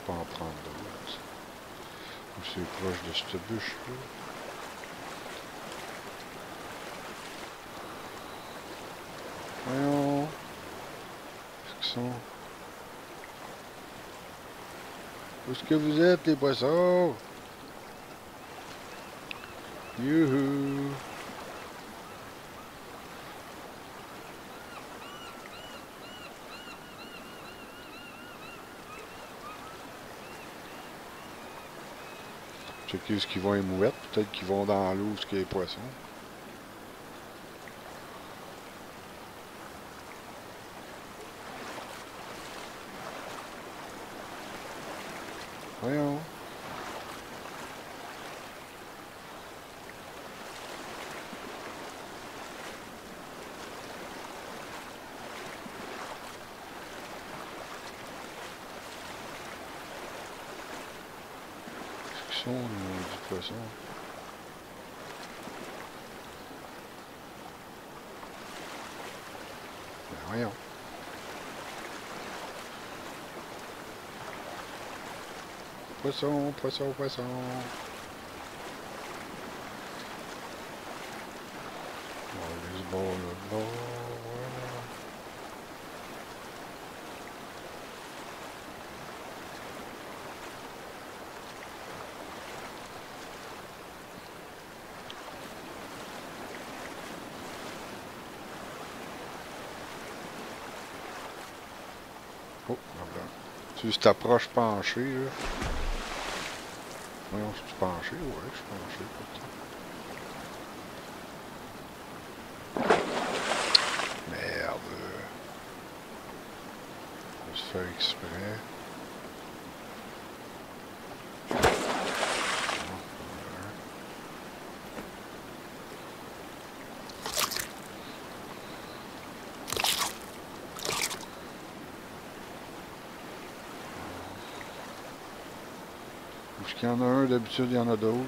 Pas en prendre d'autres. C'est proche de cette bûche là. Voyons. Qu'est-ce qu'ils sont? Où est-ce que vous êtes les poissons? Youhou! Qu'est-ce qu'ils vont les mouettes, peut-être qu'ils vont dans l'eau, ce qu'il y a des poissons. Voyons. Du poisson. Ben voyons. Poisson, poisson, poisson. On laisse bon le bord. Si tu t'approches penché, là. Voyons, si tu penché, ouais, je suis penché. folks for here. Parce qu'il y en a un, d'habitude il y en a d'autres.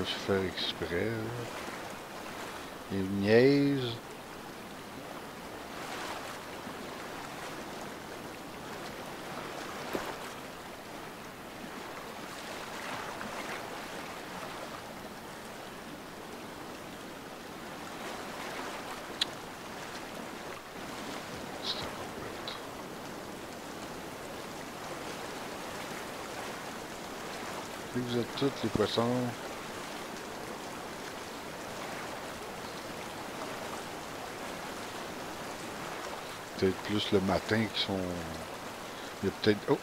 Je peux se faire exprès là. Il niaise. Puis vous êtes tous les poissons. Peut-être plus le matin qui sont... Il y a peut-être... Oh!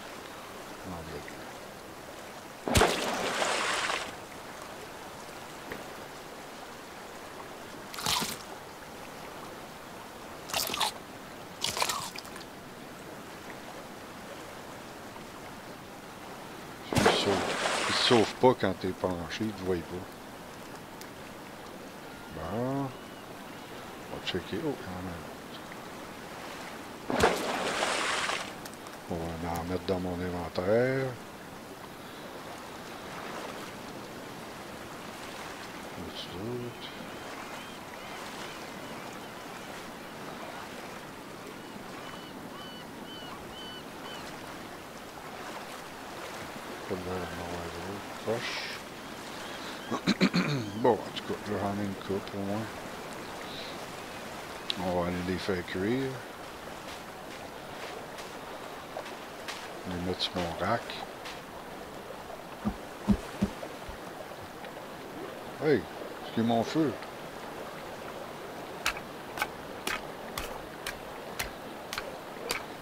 Non, blague. Il se sauve pas quand t'es penché, il te voit pas. Bon. On va checker. Oh, quand même. On va en mettre dans mon inventaire. Bon, en tout cas, j'en ai une coupe au moins. On va aller les faire cuire. Je vais les mettre sur mon rack. Hey! C'est mon feu!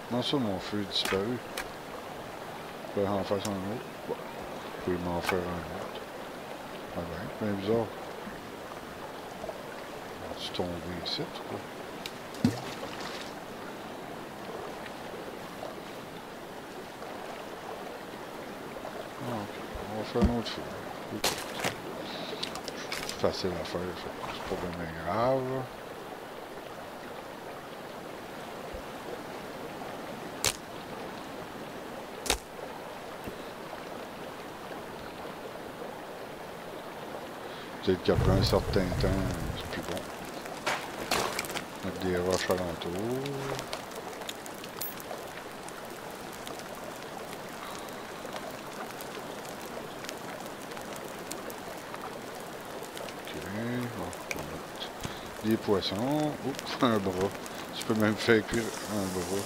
Comment ça mon feu est disparu? Je peux en faire un autre. Bon. Je peux m'en faire un autre. Ah ben, bien bizarre. Tu tombes ici, quoi? Un autre feu. C'est facile à faire, c'est pas vraiment grave. Peut-être qu'après un certain temps, c'est plus bon. Mettre des roches alentour. Des poissons. Oups, un bras. Tu peux même faire cuire un bras.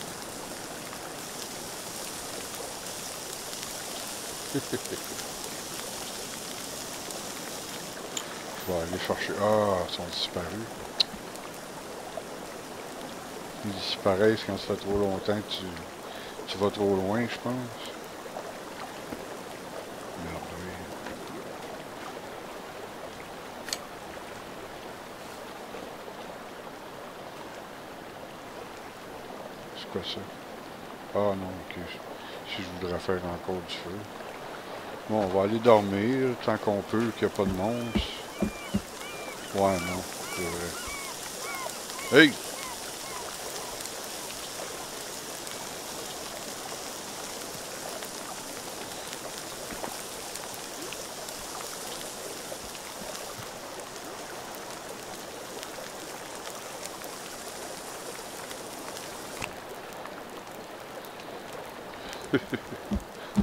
Je vais aller chercher. Ah, ils sont disparus. Ils disparaissent quand ça fait trop longtemps que tu vas trop loin, je pense. Quoi ça? Ah non, ok. Si je voudrais faire encore du feu. Bon, on va aller dormir tant qu'on peut, qu'il n'y a pas de monstres. Ouais, non, c'est vrai. Hey!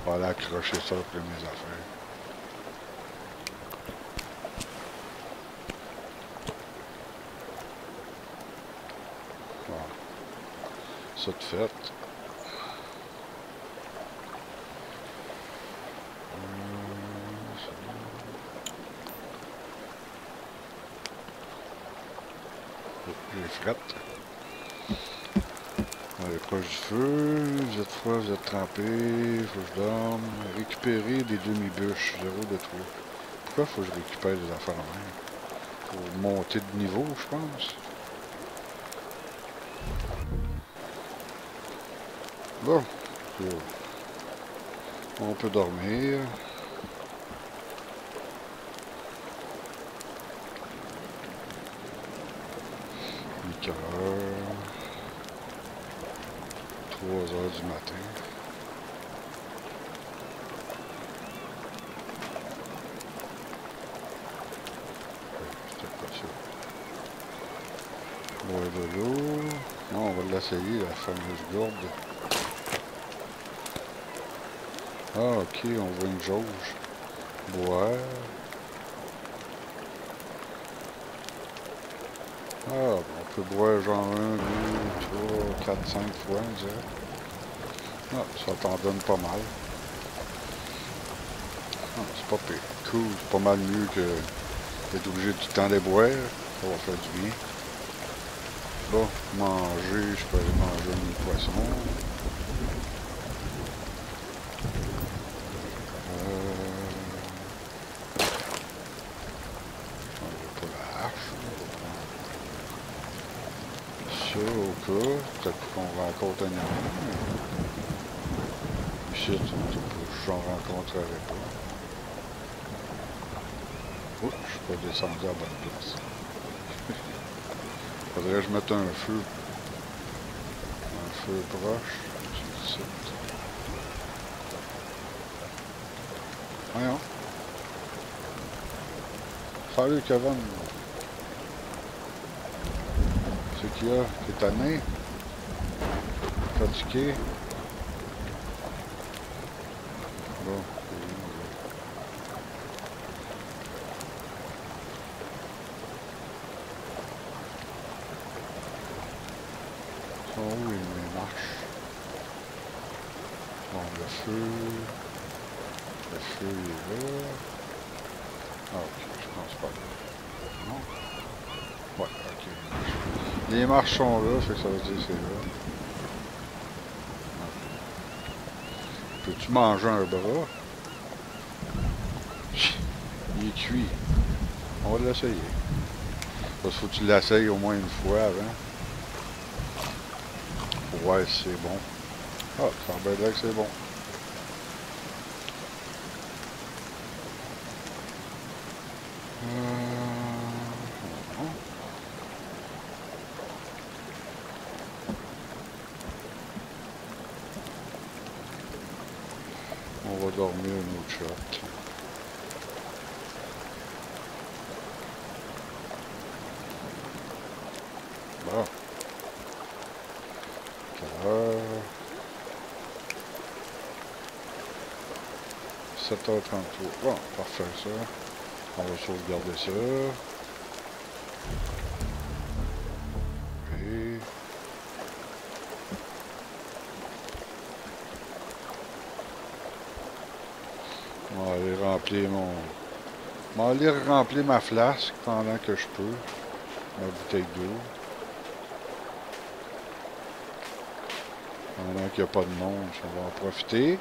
On va aller accrocher ça après mes affaires. Bon. Ça de fait. les grattes. Le proche du feu, vous êtes froid, vous êtes trempé, faut que je dorme. Récupérer des demi-bûches, zéro de tout. Pourquoi faut que je récupère des affaires en main? Pour monter de niveau, je pense. Bon, on peut dormir. Liqueur. 3 heures du matin. Boire de l'eau. Non, on va l'essayer, la fameuse gourde. Ah, ok, on voit une jauge. Boire. Ah, on peut boire genre 1, 2, 3, 4, 5 fois, on dirait. Ah, ça t'en donne pas mal. Ah, c'est pas pire. Cool, c'est pas mal mieux que d'être obligé tout le temps de boire. Ça va faire du bien. Bon, manger, je peux aller manger une poisson. Peut-être qu'on rencontre un ami. Ici, j'en rencontrerai pas. Oups, je suis pas descendu à la bonne place. Faudrait que je mette un feu. Un feu proche. Voyons. Salut Kevin. C'est qui a? C'est tanné? Fatigué? Bon. Ils sont où les marches? Bon, le feu. Le feu il est là. Ah ok, je pense pas. Non? Ouais, ok. Les marches sont là, fait que ça veut dire que c'est là. Peux-tu manger un bras? Il est cuit. On va l'essayer. Parce qu'il faut que tu l'essayes au moins une fois avant. Pour voir si c'est bon. Ah, ça semble bien que c'est bon. Dormir une autre shot. Bon. Quelle heure? 7h33. Bon, parfait ça. On va sauvegarder ça. Je vais aller remplir ma flasque pendant que je peux. Ma bouteille d'eau. Pendant qu'il n'y a pas de monde, on va en profiter.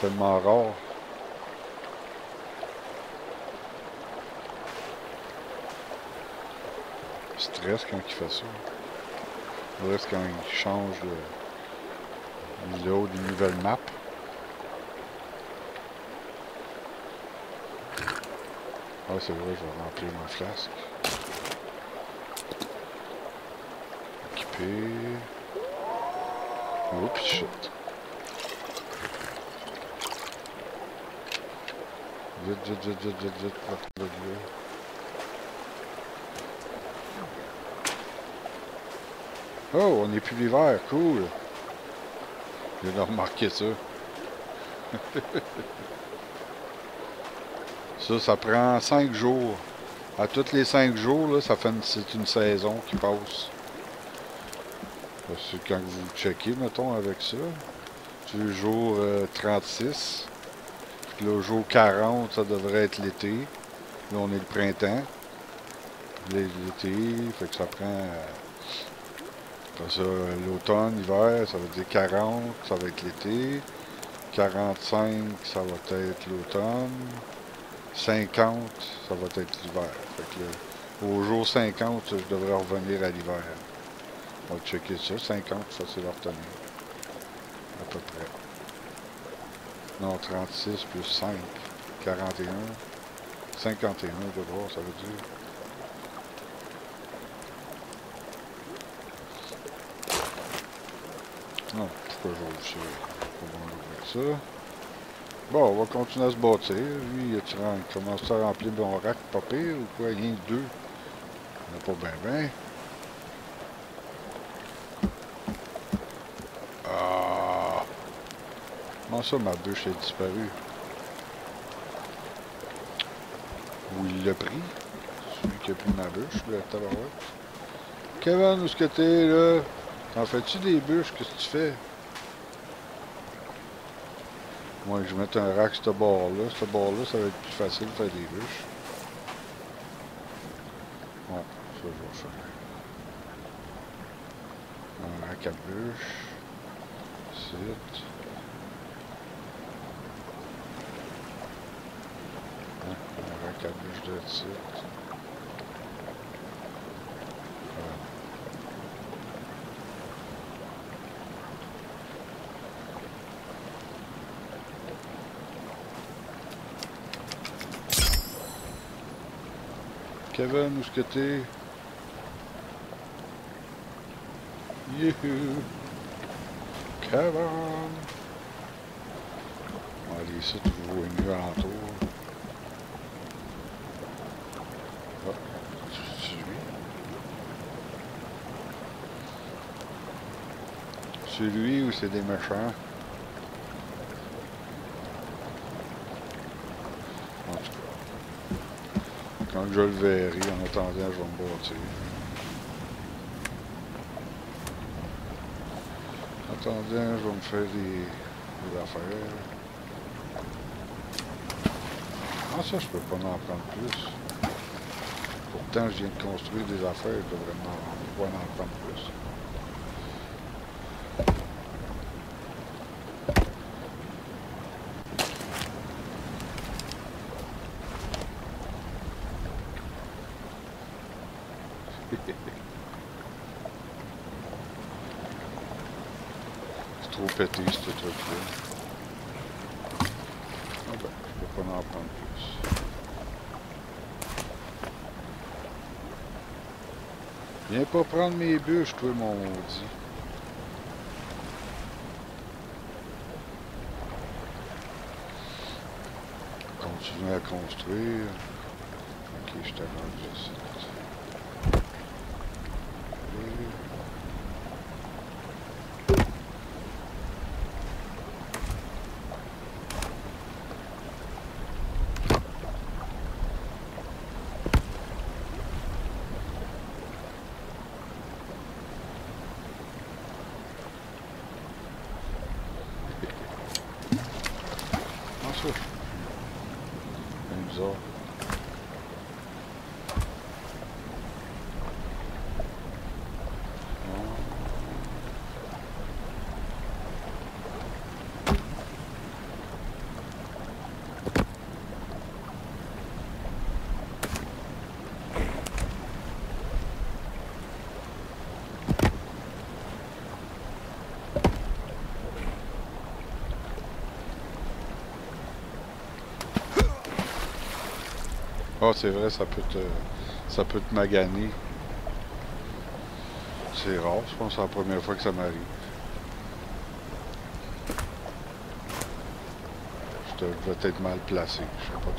Tellement rare. Stress quand il fait ça. Stress quand il change de niveau d'une nouvelle map. Ah c'est vrai, je vais remplir ma flasque. Équipé. Oups, shit. Vite, partir de là. Oh, on n'est plus l'hiver, cool. Je viens de remarquer ça. Ça prend 5 jours. À tous les 5 jours, là, ça fait c'est une saison qui passe. C'est quand vous checkez, mettons, avec ça. C'est le jour 36. Puis le jour 40, ça devrait être l'été. Là, on est le printemps. les UTI, fait que ça prend l'automne, l'hiver, ça veut dire 40, ça va être l'été, 45, ça va être l'automne, 50, ça va être l'hiver. Fait que au jour 50, je devrais revenir à l'hiver. On va checker ça, 50, facile à retenir. À peu près. Non, 36 plus 5, 41, 51, je vois, ça veut dire. Non, pourquoi j'ouvre ça? Comment ouvrir ça? Bon, on va continuer à se bâtir. Lui, il a commencé à remplir mon rack, pas pire, ou quoi? Rien que deux. Il n'y en a pas bien, bien. Ah! Comment ça, ma bûche est disparue? Où il l'a pris? Celui qui a pris ma bûche, le tabarouette. Kevin, où est-ce que t'es, là? T'en fais-tu des bûches? Qu'est-ce que tu fais? Moi, je mette un rack ce bord-là. Ce bord-là, ça va être plus facile de faire des bûches. Bon, ça, je vais faire. Un rack à bûches. Site. Un rack à bûches de site. Kevin, où est-ce que t'es? Youhou! Kevin! On va aller ici, toujours une nuit alentour. Oh, tu suis. C'est lui ou c'est des méchants? Donc je le verrai, en attendant je vais me bâtir. En attendant, je vais me faire des affaires. Ah ça, je peux pas en prendre plus. Pourtant, je viens de construire des affaires, je devrais pas en prendre plus. Pété ce truc-là. Ah ben, je peux pas en prendre plus. Viens pas prendre mes bûches, toi, mon maudit. Continue à construire. Ok, je t'ai rendu ici. Ah, c'est vrai, ça peut te maganer. C'est rare, je pense que c'est la première fois que ça m'arrive. Je vais être mal placé, je sais pas trop.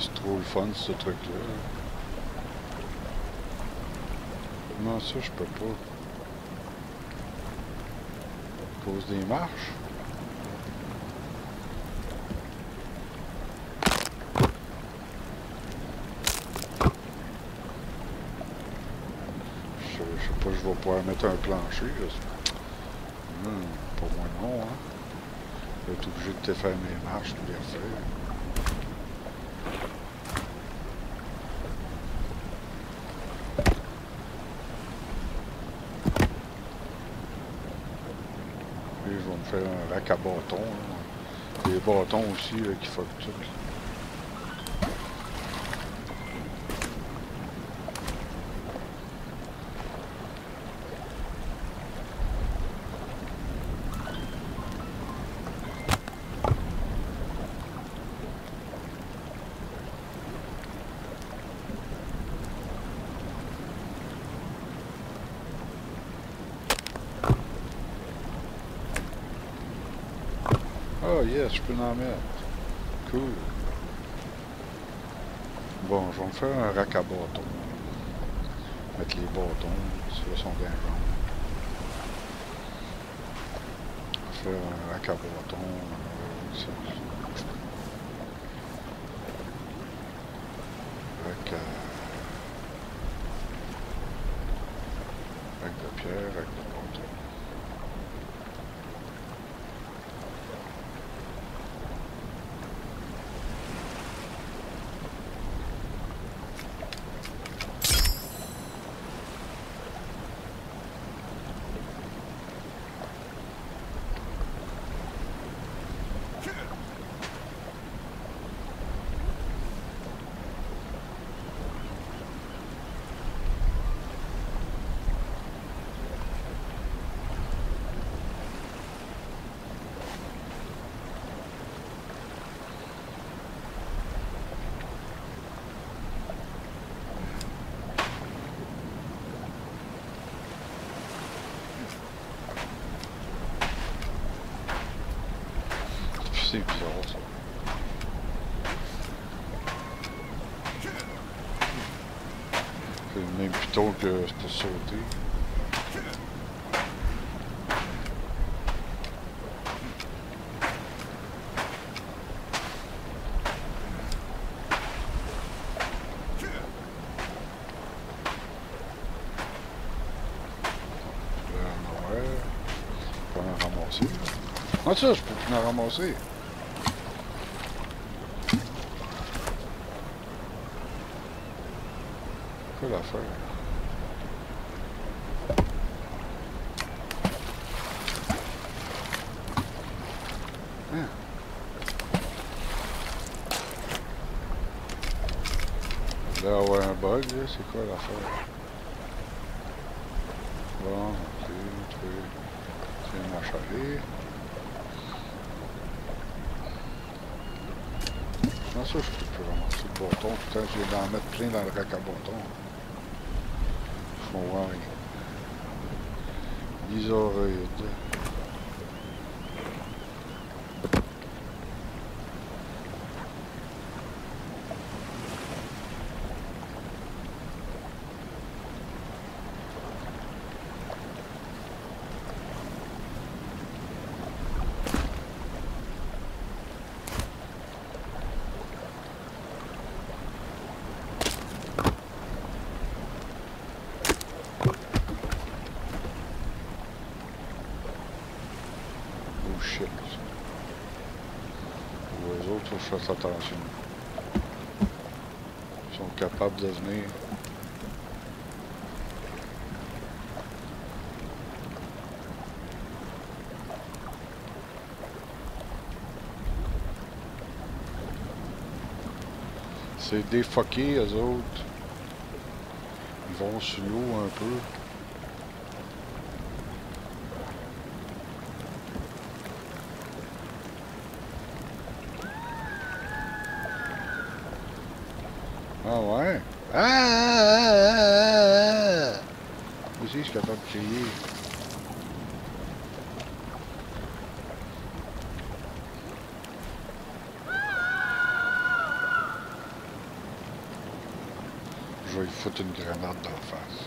C'est trop le fun ce truc-là. Non, ça je peux pas. Pose des marches. Je sais pas, je vais pouvoir mettre un plancher. Pour moi non, hein. Je vais être obligé de te faire mes marches pour les refaire. Faire un rack à bâtons, là. Des bâtons aussi là, qui fuck tout. Oh yes, je peux en mettre. Cool. Bon, je vais me faire un rack à bâtons. Mettre les bâtons, ceux-là sont bien jambes. Faire un rack à bâtons. Rack de pierre, rack de bâtons. C'est bizarre ça. C'est même plutôt que pour sauter. Je vais en ramasser. Ah ça, je peux plus en ramasser. Quelle affaire? Hein? Il doit y avoir un bug là, c'est quoi l'affaire? Bon, ok, c'est ma chalée. Non, ça je peux plus ramasser le bâton, putain, je vais en mettre plein dans le rack à bâton. These are faites attention. Ils sont capables de venir. C'est défoqué, eux autres. Ils vont sous l'eau un peu. Ah ouais? Moi aussi, je suis capable de crier. Je vais lui foutre une grenade d'en face.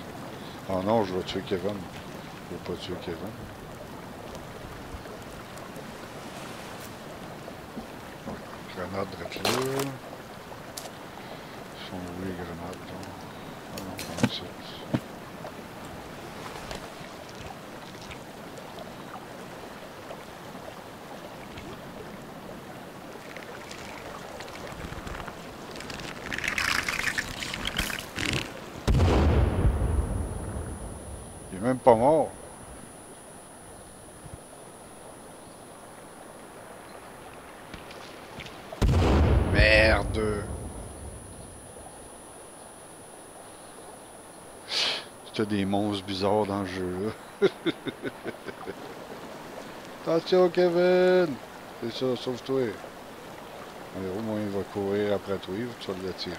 Oh non, je dois tuer Kevin. Je ne veux pas tuer Kevin. Grenade de là. Ils sont où les grenades là? Ah non, non, c'est... même pas mort. Merde. C'était des monstres bizarres dans le jeu là. Attention Kevin. C'est ça, sauve-toi. Alors, au moins il va courir après toi, tu vas l'attirer.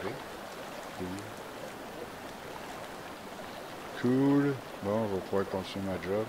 Cool. Bon, je vais pouvoir continuer ma job.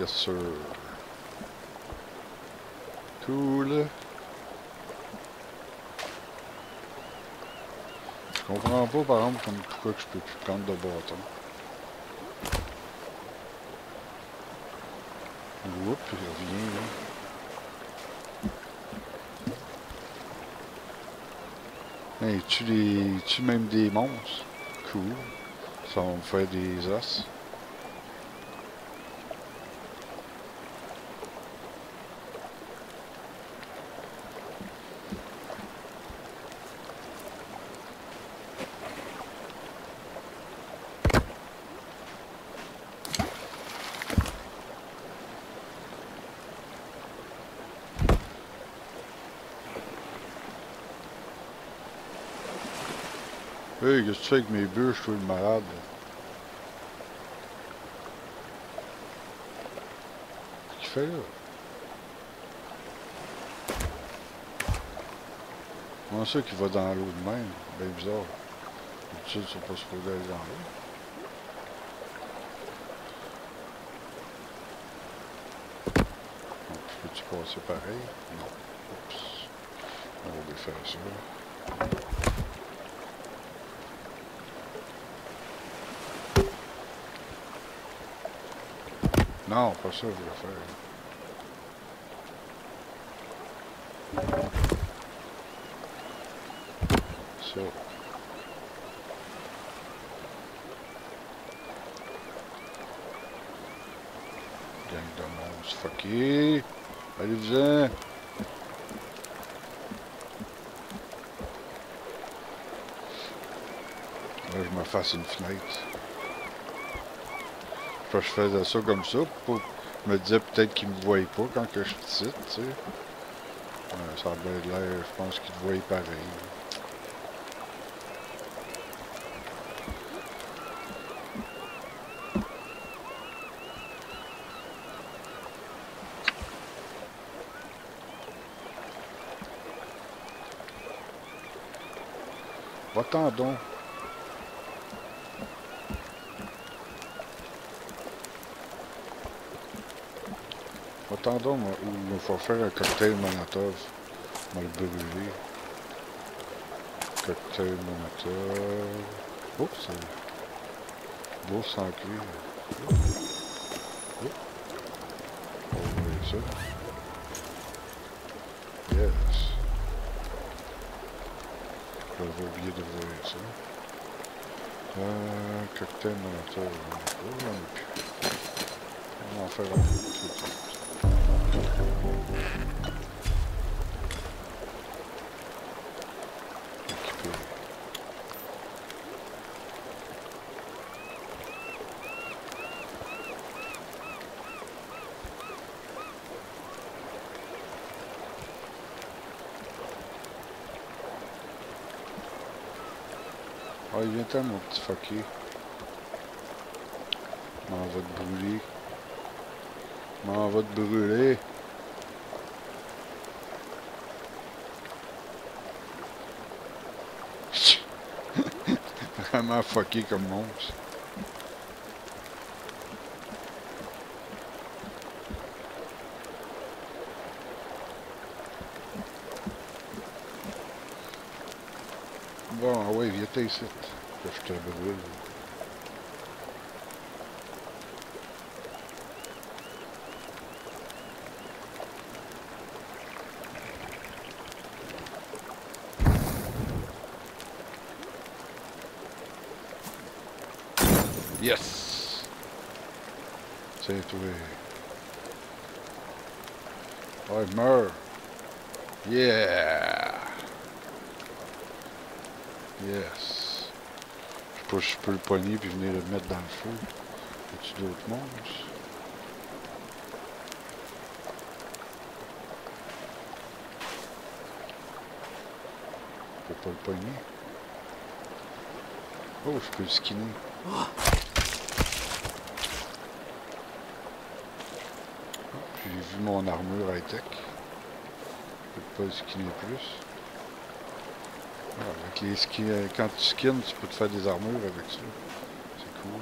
Yes, sir. Cool. Je comprends pas, par exemple, comme pourquoi que je peux plus prendre de bâton. Oups, il revient, là. Hey, tu même des monstres? Cool. Ça va me faire des os. Hey, qu'est-ce que tu fais avec mes bûches, je suis le malade? Qu'est-ce qu'il fait là? Comment ça qu'il va dans l'eau de même? Bien bizarre. D'habitude, ils sont pas supposés aller dans l'eau. Peux-tu passer pareil? Non. Oups. On va défaire ça. Non, pas ça, je vais faire. Ça. Gang de monstres fucké. Allez-vous-en. Là, je me fasse une fenêtre. Quand je faisais ça comme ça, pour... je me disais peut-être qu'il ne me voyait pas quand que je cite, tu sais. Ça avait l'air, je pense qu'il te voyait pareil. Va-t'en donc. Attendons, il me faut faire un cocktail Molotov. On va le brûler. Cocktail Molotov. Oups, beau sans cuir. On va ouvrir ça. Yes. J'avais oublié d'ouvrir ça. Cocktail Molotov. Oh, j'en ai plus. On va en faire un peu. Oh, il vient tellement, mon petit fucky. M'en va te brûler. M'en va te brûler. Vraiment fucké comme monstre. Bon, ah ouais, viens t'es ici. Que je te brûle. Yes! C'est tout. Oh, il meurt! Yeah! Yes! Je sais pas si je peux le pogner puis venir le mettre dans le feu. Y'a-tu d'autres monstres? Je peux pas le pogner. Oh, je peux le skinner. J'ai vu mon armure high-tech. Je peux pas skinner plus. Ah, avec les skins, quand tu skins, tu peux te faire des armures avec ça. C'est cool.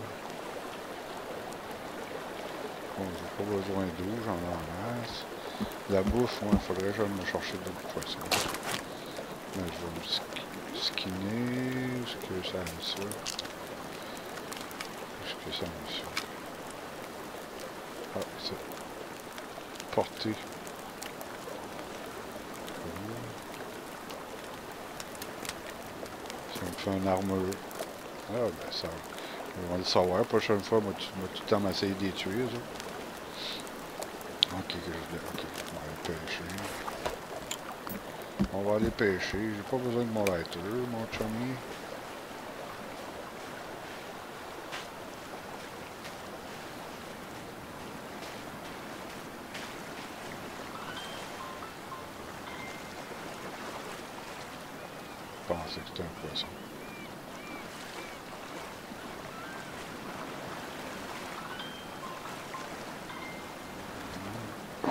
Bon, j'ai pas besoin d'eau, j'en ramasse. La bouffe, il faudrait que j'aille me chercher d'autres poissons. Là, je vais me skinner. Est-ce que ça aime ça? Est-ce que ça aime ça? Ah, c'est... portée. Ça me fait un armure. Ah ben ça... on va le savoir. La prochaine fois, moi, tu vas tout le temps m'essayer de les tuer, ça. Ok, ok. On va aller pêcher. On va aller pêcher. J'ai pas besoin de mon lighter, mon chummy. C'est un poisson. Ah!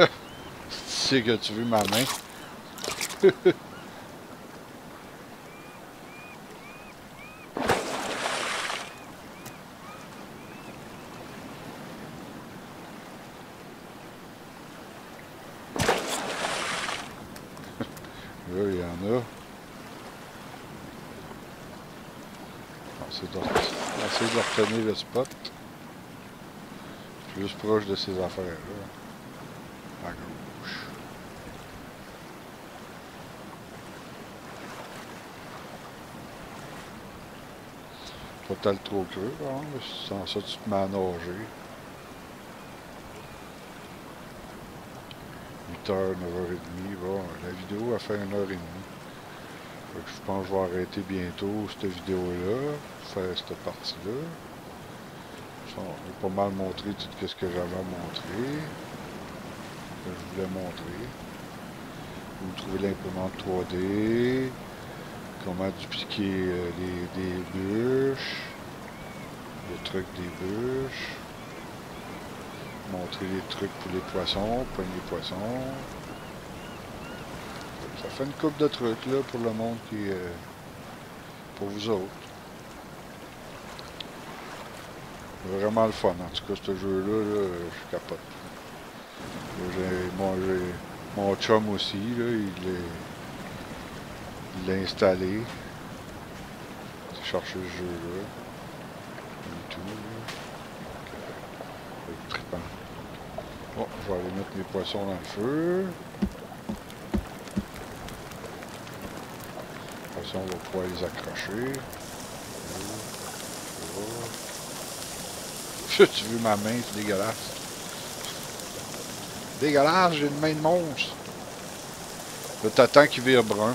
Tu sais que tu veux ma main. Le spot. Plus proche de ces affaires-là. À gauche. Pas tant trop creux, hein? Sans ça, tu te mets à nager. 8h, 9h30. Bon, la vidéo a fait 1h30. Je pense que je vais arrêter bientôt cette vidéo-là. Faire cette partie-là. J'ai pas mal montré tout ce que j'avais à montrer, que je voulais montrer. Vous trouvez l'imprimante 3D, comment dupliquer des bûches, le truc des bûches, montrer les trucs pour les poissons, pogner les poissons. Ça fait une coupe de trucs là pour le monde qui pour vous autres. Vraiment le fun, en tout cas, ce jeu-là, je capote. Bon, mon chum aussi, là, il l'a installé. J'ai cherché ce jeu-là. Et tout. Là. Donc, trippant. Bon, je vais aller mettre mes poissons dans le feu. De toute façon, on va pouvoir les accrocher. Tu veux ma main, c'est dégueulasse. Dégueulasse, j'ai une main de monstre. Là, t'attends qu'il vire brun.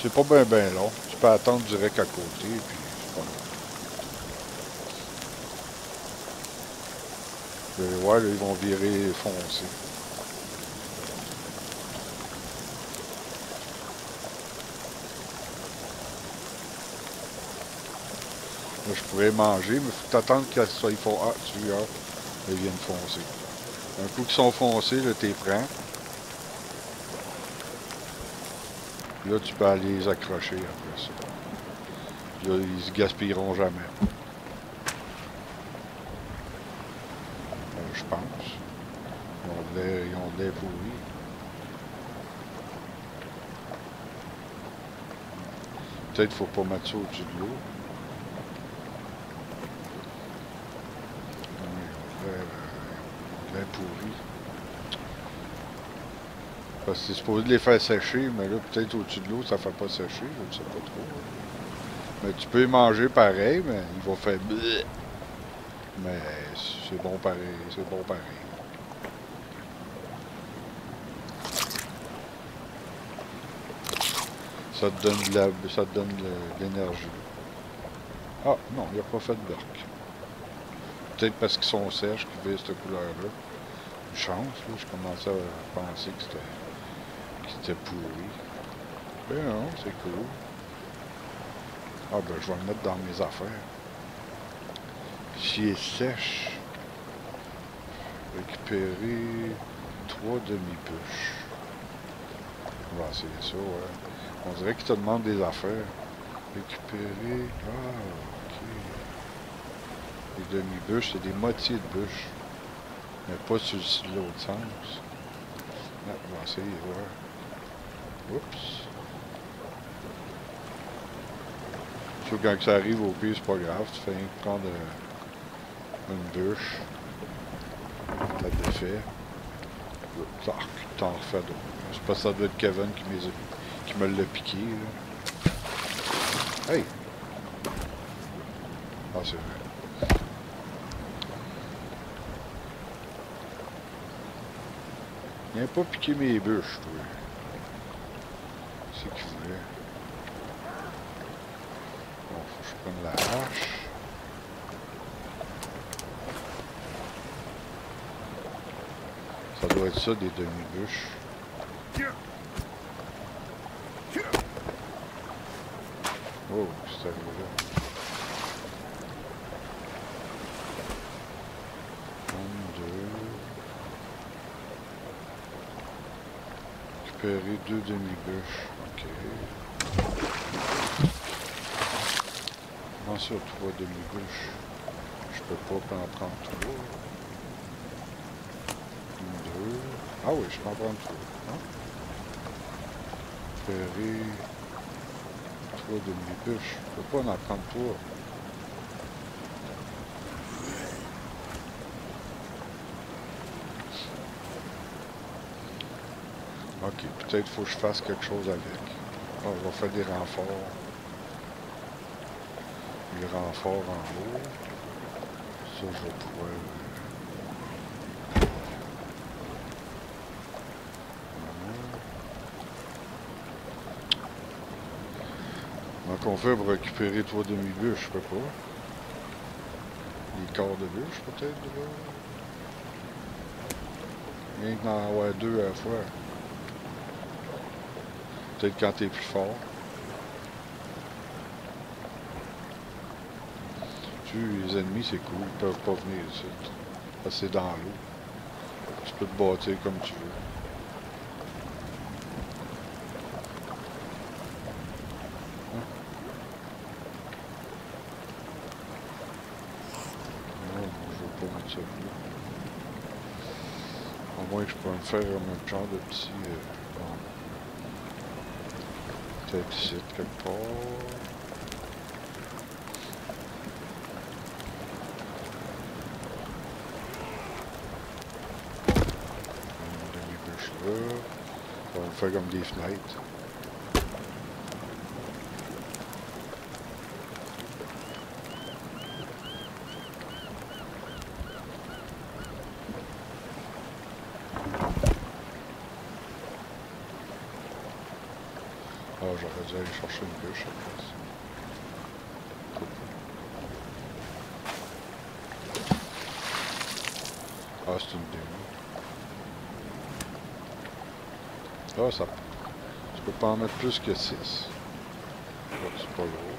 C'est pas bien ben long. Tu peux attendre direct à côté, puis c'est pas long. Vous allez voir, là, ils vont virer foncé. Là, je pourrais manger, mais il faut attendre qu'elles soient foncer. Ah, tu vois, elles viennent foncer. Un coup qu'ils sont foncés, là, tu les prends. Là, tu peux aller les accrocher après ça. Là, ils se gaspilleront jamais. Je pense. Ils ont de l'air pourri. Peut-être qu'il ne faut pas mettre ça au-dessus de l'eau. Pourri. Parce que c'est supposé les faire sécher, mais là, peut-être au-dessus de l'eau, ça ne fait pas sécher, je ne sais pas trop. Mais tu peux les manger pareil, mais ils vont faire... Mais c'est bon pareil, c'est bon pareil. Ça te donne de la... ça te donne de l'énergie. Ah, non, il n'y a pas fait de barque. Peut-être parce qu'ils sont sèches qu'ils veulent cette couleur-là. Une chance, là, je commençais à penser que c'était pourri. Ben non, c'est cool. Ah ben, je vais le mettre dans mes affaires. S'il est sèche, récupérer 3 demi-bûches. On va essayer ça, ouais. On dirait qu'il te demande des affaires. Récupérer... Ah, ok. Les demi-bûches, c'est des moitiés de bûches. Mais pas sur l'autre sens. Ah, on va essayer de voir. Oups. Surtout quand ça arrive au pire, c'est pas grave. Tu fais rien que prendre une bûche. T'as défait. Ah, t'en refais d'autres. Je pense que ça doit être Kevin qui me l'a piqué. Là. Hey! Ah, c'est vrai. Il n'a pas piqué mes bûches, toi. C'est qu'il voulait. Bon, faut que je prenne la hache. Ça doit être ça, des demi-bûches. Oh, c'est arrivé là. Récupérer 2 demi-bûches. Ok. Comment ça, 3 demi-bûches? Je peux pas en prendre 3. 2. Ah oui, je peux en prendre 3. Récupérer 3 demi-bûches. Je peux pas en prendre 3. Ok, peut-être faut que je fasse quelque chose avec. On va faire des renforts. Les renforts en haut. Ça, je vais pouvoir... Donc on fait pour récupérer 3 demi-bûches, je peux pas. Les quarts de bûche peut-être. Rien que d'en avoir 2 à la fois. Peut-être quand t'es plus fort. Tu les ennemis, c'est cool, ils peuvent pas venir ici. Parce que c'est dans l'eau. Tu peux te bâtir comme tu veux. Non, je veux pas mettre ça là. Au moins je peux me faire un genre de petit... peut-être ici de quelque part. Une demi-bûche là. On va faire comme des fenêtres. Je vais aller chercher une bûche à place. Ah, c'est une démo. Ah, ça... Tu peux pas en mettre plus que 6. C'est pas lourd.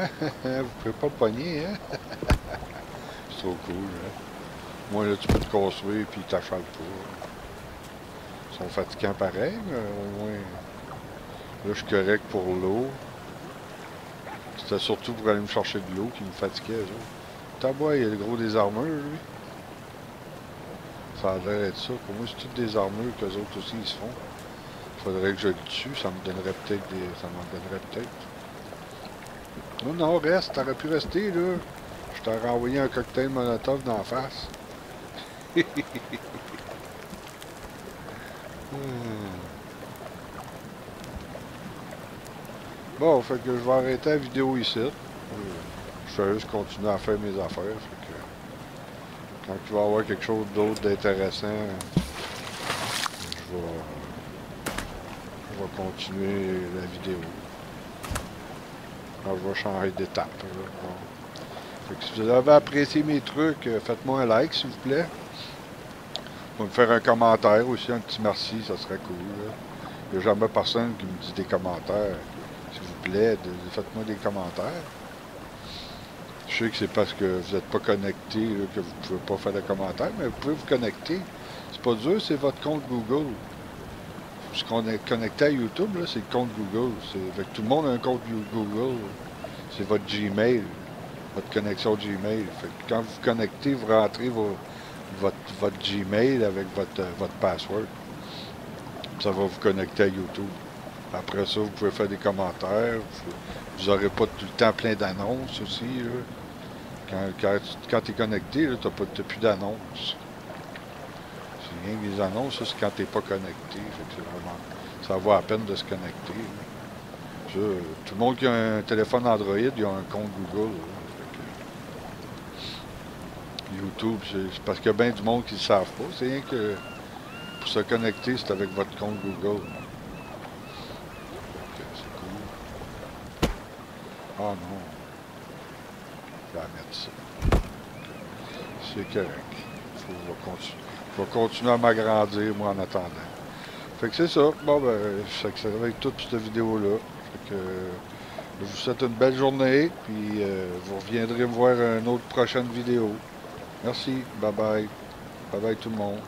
Vous pouvez pas le pogner, hein? C'est trop cool, hein? Moi, là, tu peux te construire, puis ils t'acharnent pas. Ils sont fatigants pareil, mais au moins... Là, je suis correct pour l'eau. C'était surtout pour aller me chercher de l'eau qui me fatiguait, là. Tabois, il y a le gros des armures, lui. Ça a l'air d'être ça. Pour moi, c'est toutes des armures qu'eux autres aussi, ils se font. Faudrait que je le tue, ça me donnerait peut-être des... Ça m'en donnerait peut-être. Non, non, reste, t'aurais pu rester, là. Je t'aurais envoyé un cocktail Molotov d'en face. Bon, fait que je vais arrêter la vidéo ici. Je vais juste continuer à faire mes affaires. Fait que quand il va y avoir quelque chose d'autre d'intéressant, je vais continuer la vidéo. Alors, je vais changer d'étape. Fait que si vous avez apprécié mes trucs, faites-moi un like, s'il vous plaît. Vous me faire un commentaire aussi, un petit merci, ça serait cool. Il n'y a jamais personne qui me dit des commentaires. S'il vous plaît, faites-moi des commentaires. Je sais que c'est parce que vous n'êtes pas connecté là, que vous ne pouvez pas faire de commentaires, mais vous pouvez vous connecter. C'est pas dur, c'est votre compte Google. Parce qu'on est connecté à YouTube, c'est le compte Google. Fait que tout le monde a un compte Google. C'est votre Gmail, votre connexion Gmail. Fait que quand vous vous connectez, vous rentrez votre Gmail avec votre password. Ça va vous connecter à YouTube. Après ça, vous pouvez faire des commentaires. Vous n'aurez pas tout le temps plein d'annonces aussi. Quand tu es connecté, tu n'as plus d'annonces. C'est rien que les annonces, c'est quand tu n'es pas connecté. Fait que vraiment, ça vaut la peine de se connecter. Ça, tout le monde qui a un téléphone Android, il a un compte Google. YouTube, c'est parce qu'il y a bien du monde qui ne le savent pas. C'est rien que pour se connecter, c'est avec votre compte Google. Ah non. Je vais mettre ça. C'est correct. Je vais continuer à m'agrandir, moi, en attendant. Fait que c'est ça. Bon, ben, ça va être toute cette vidéo-là. Fait que je vous souhaite une belle journée, puis vous reviendrez me voir une autre prochaine vidéo. Merci. Bye-bye. Bye-bye tout le monde.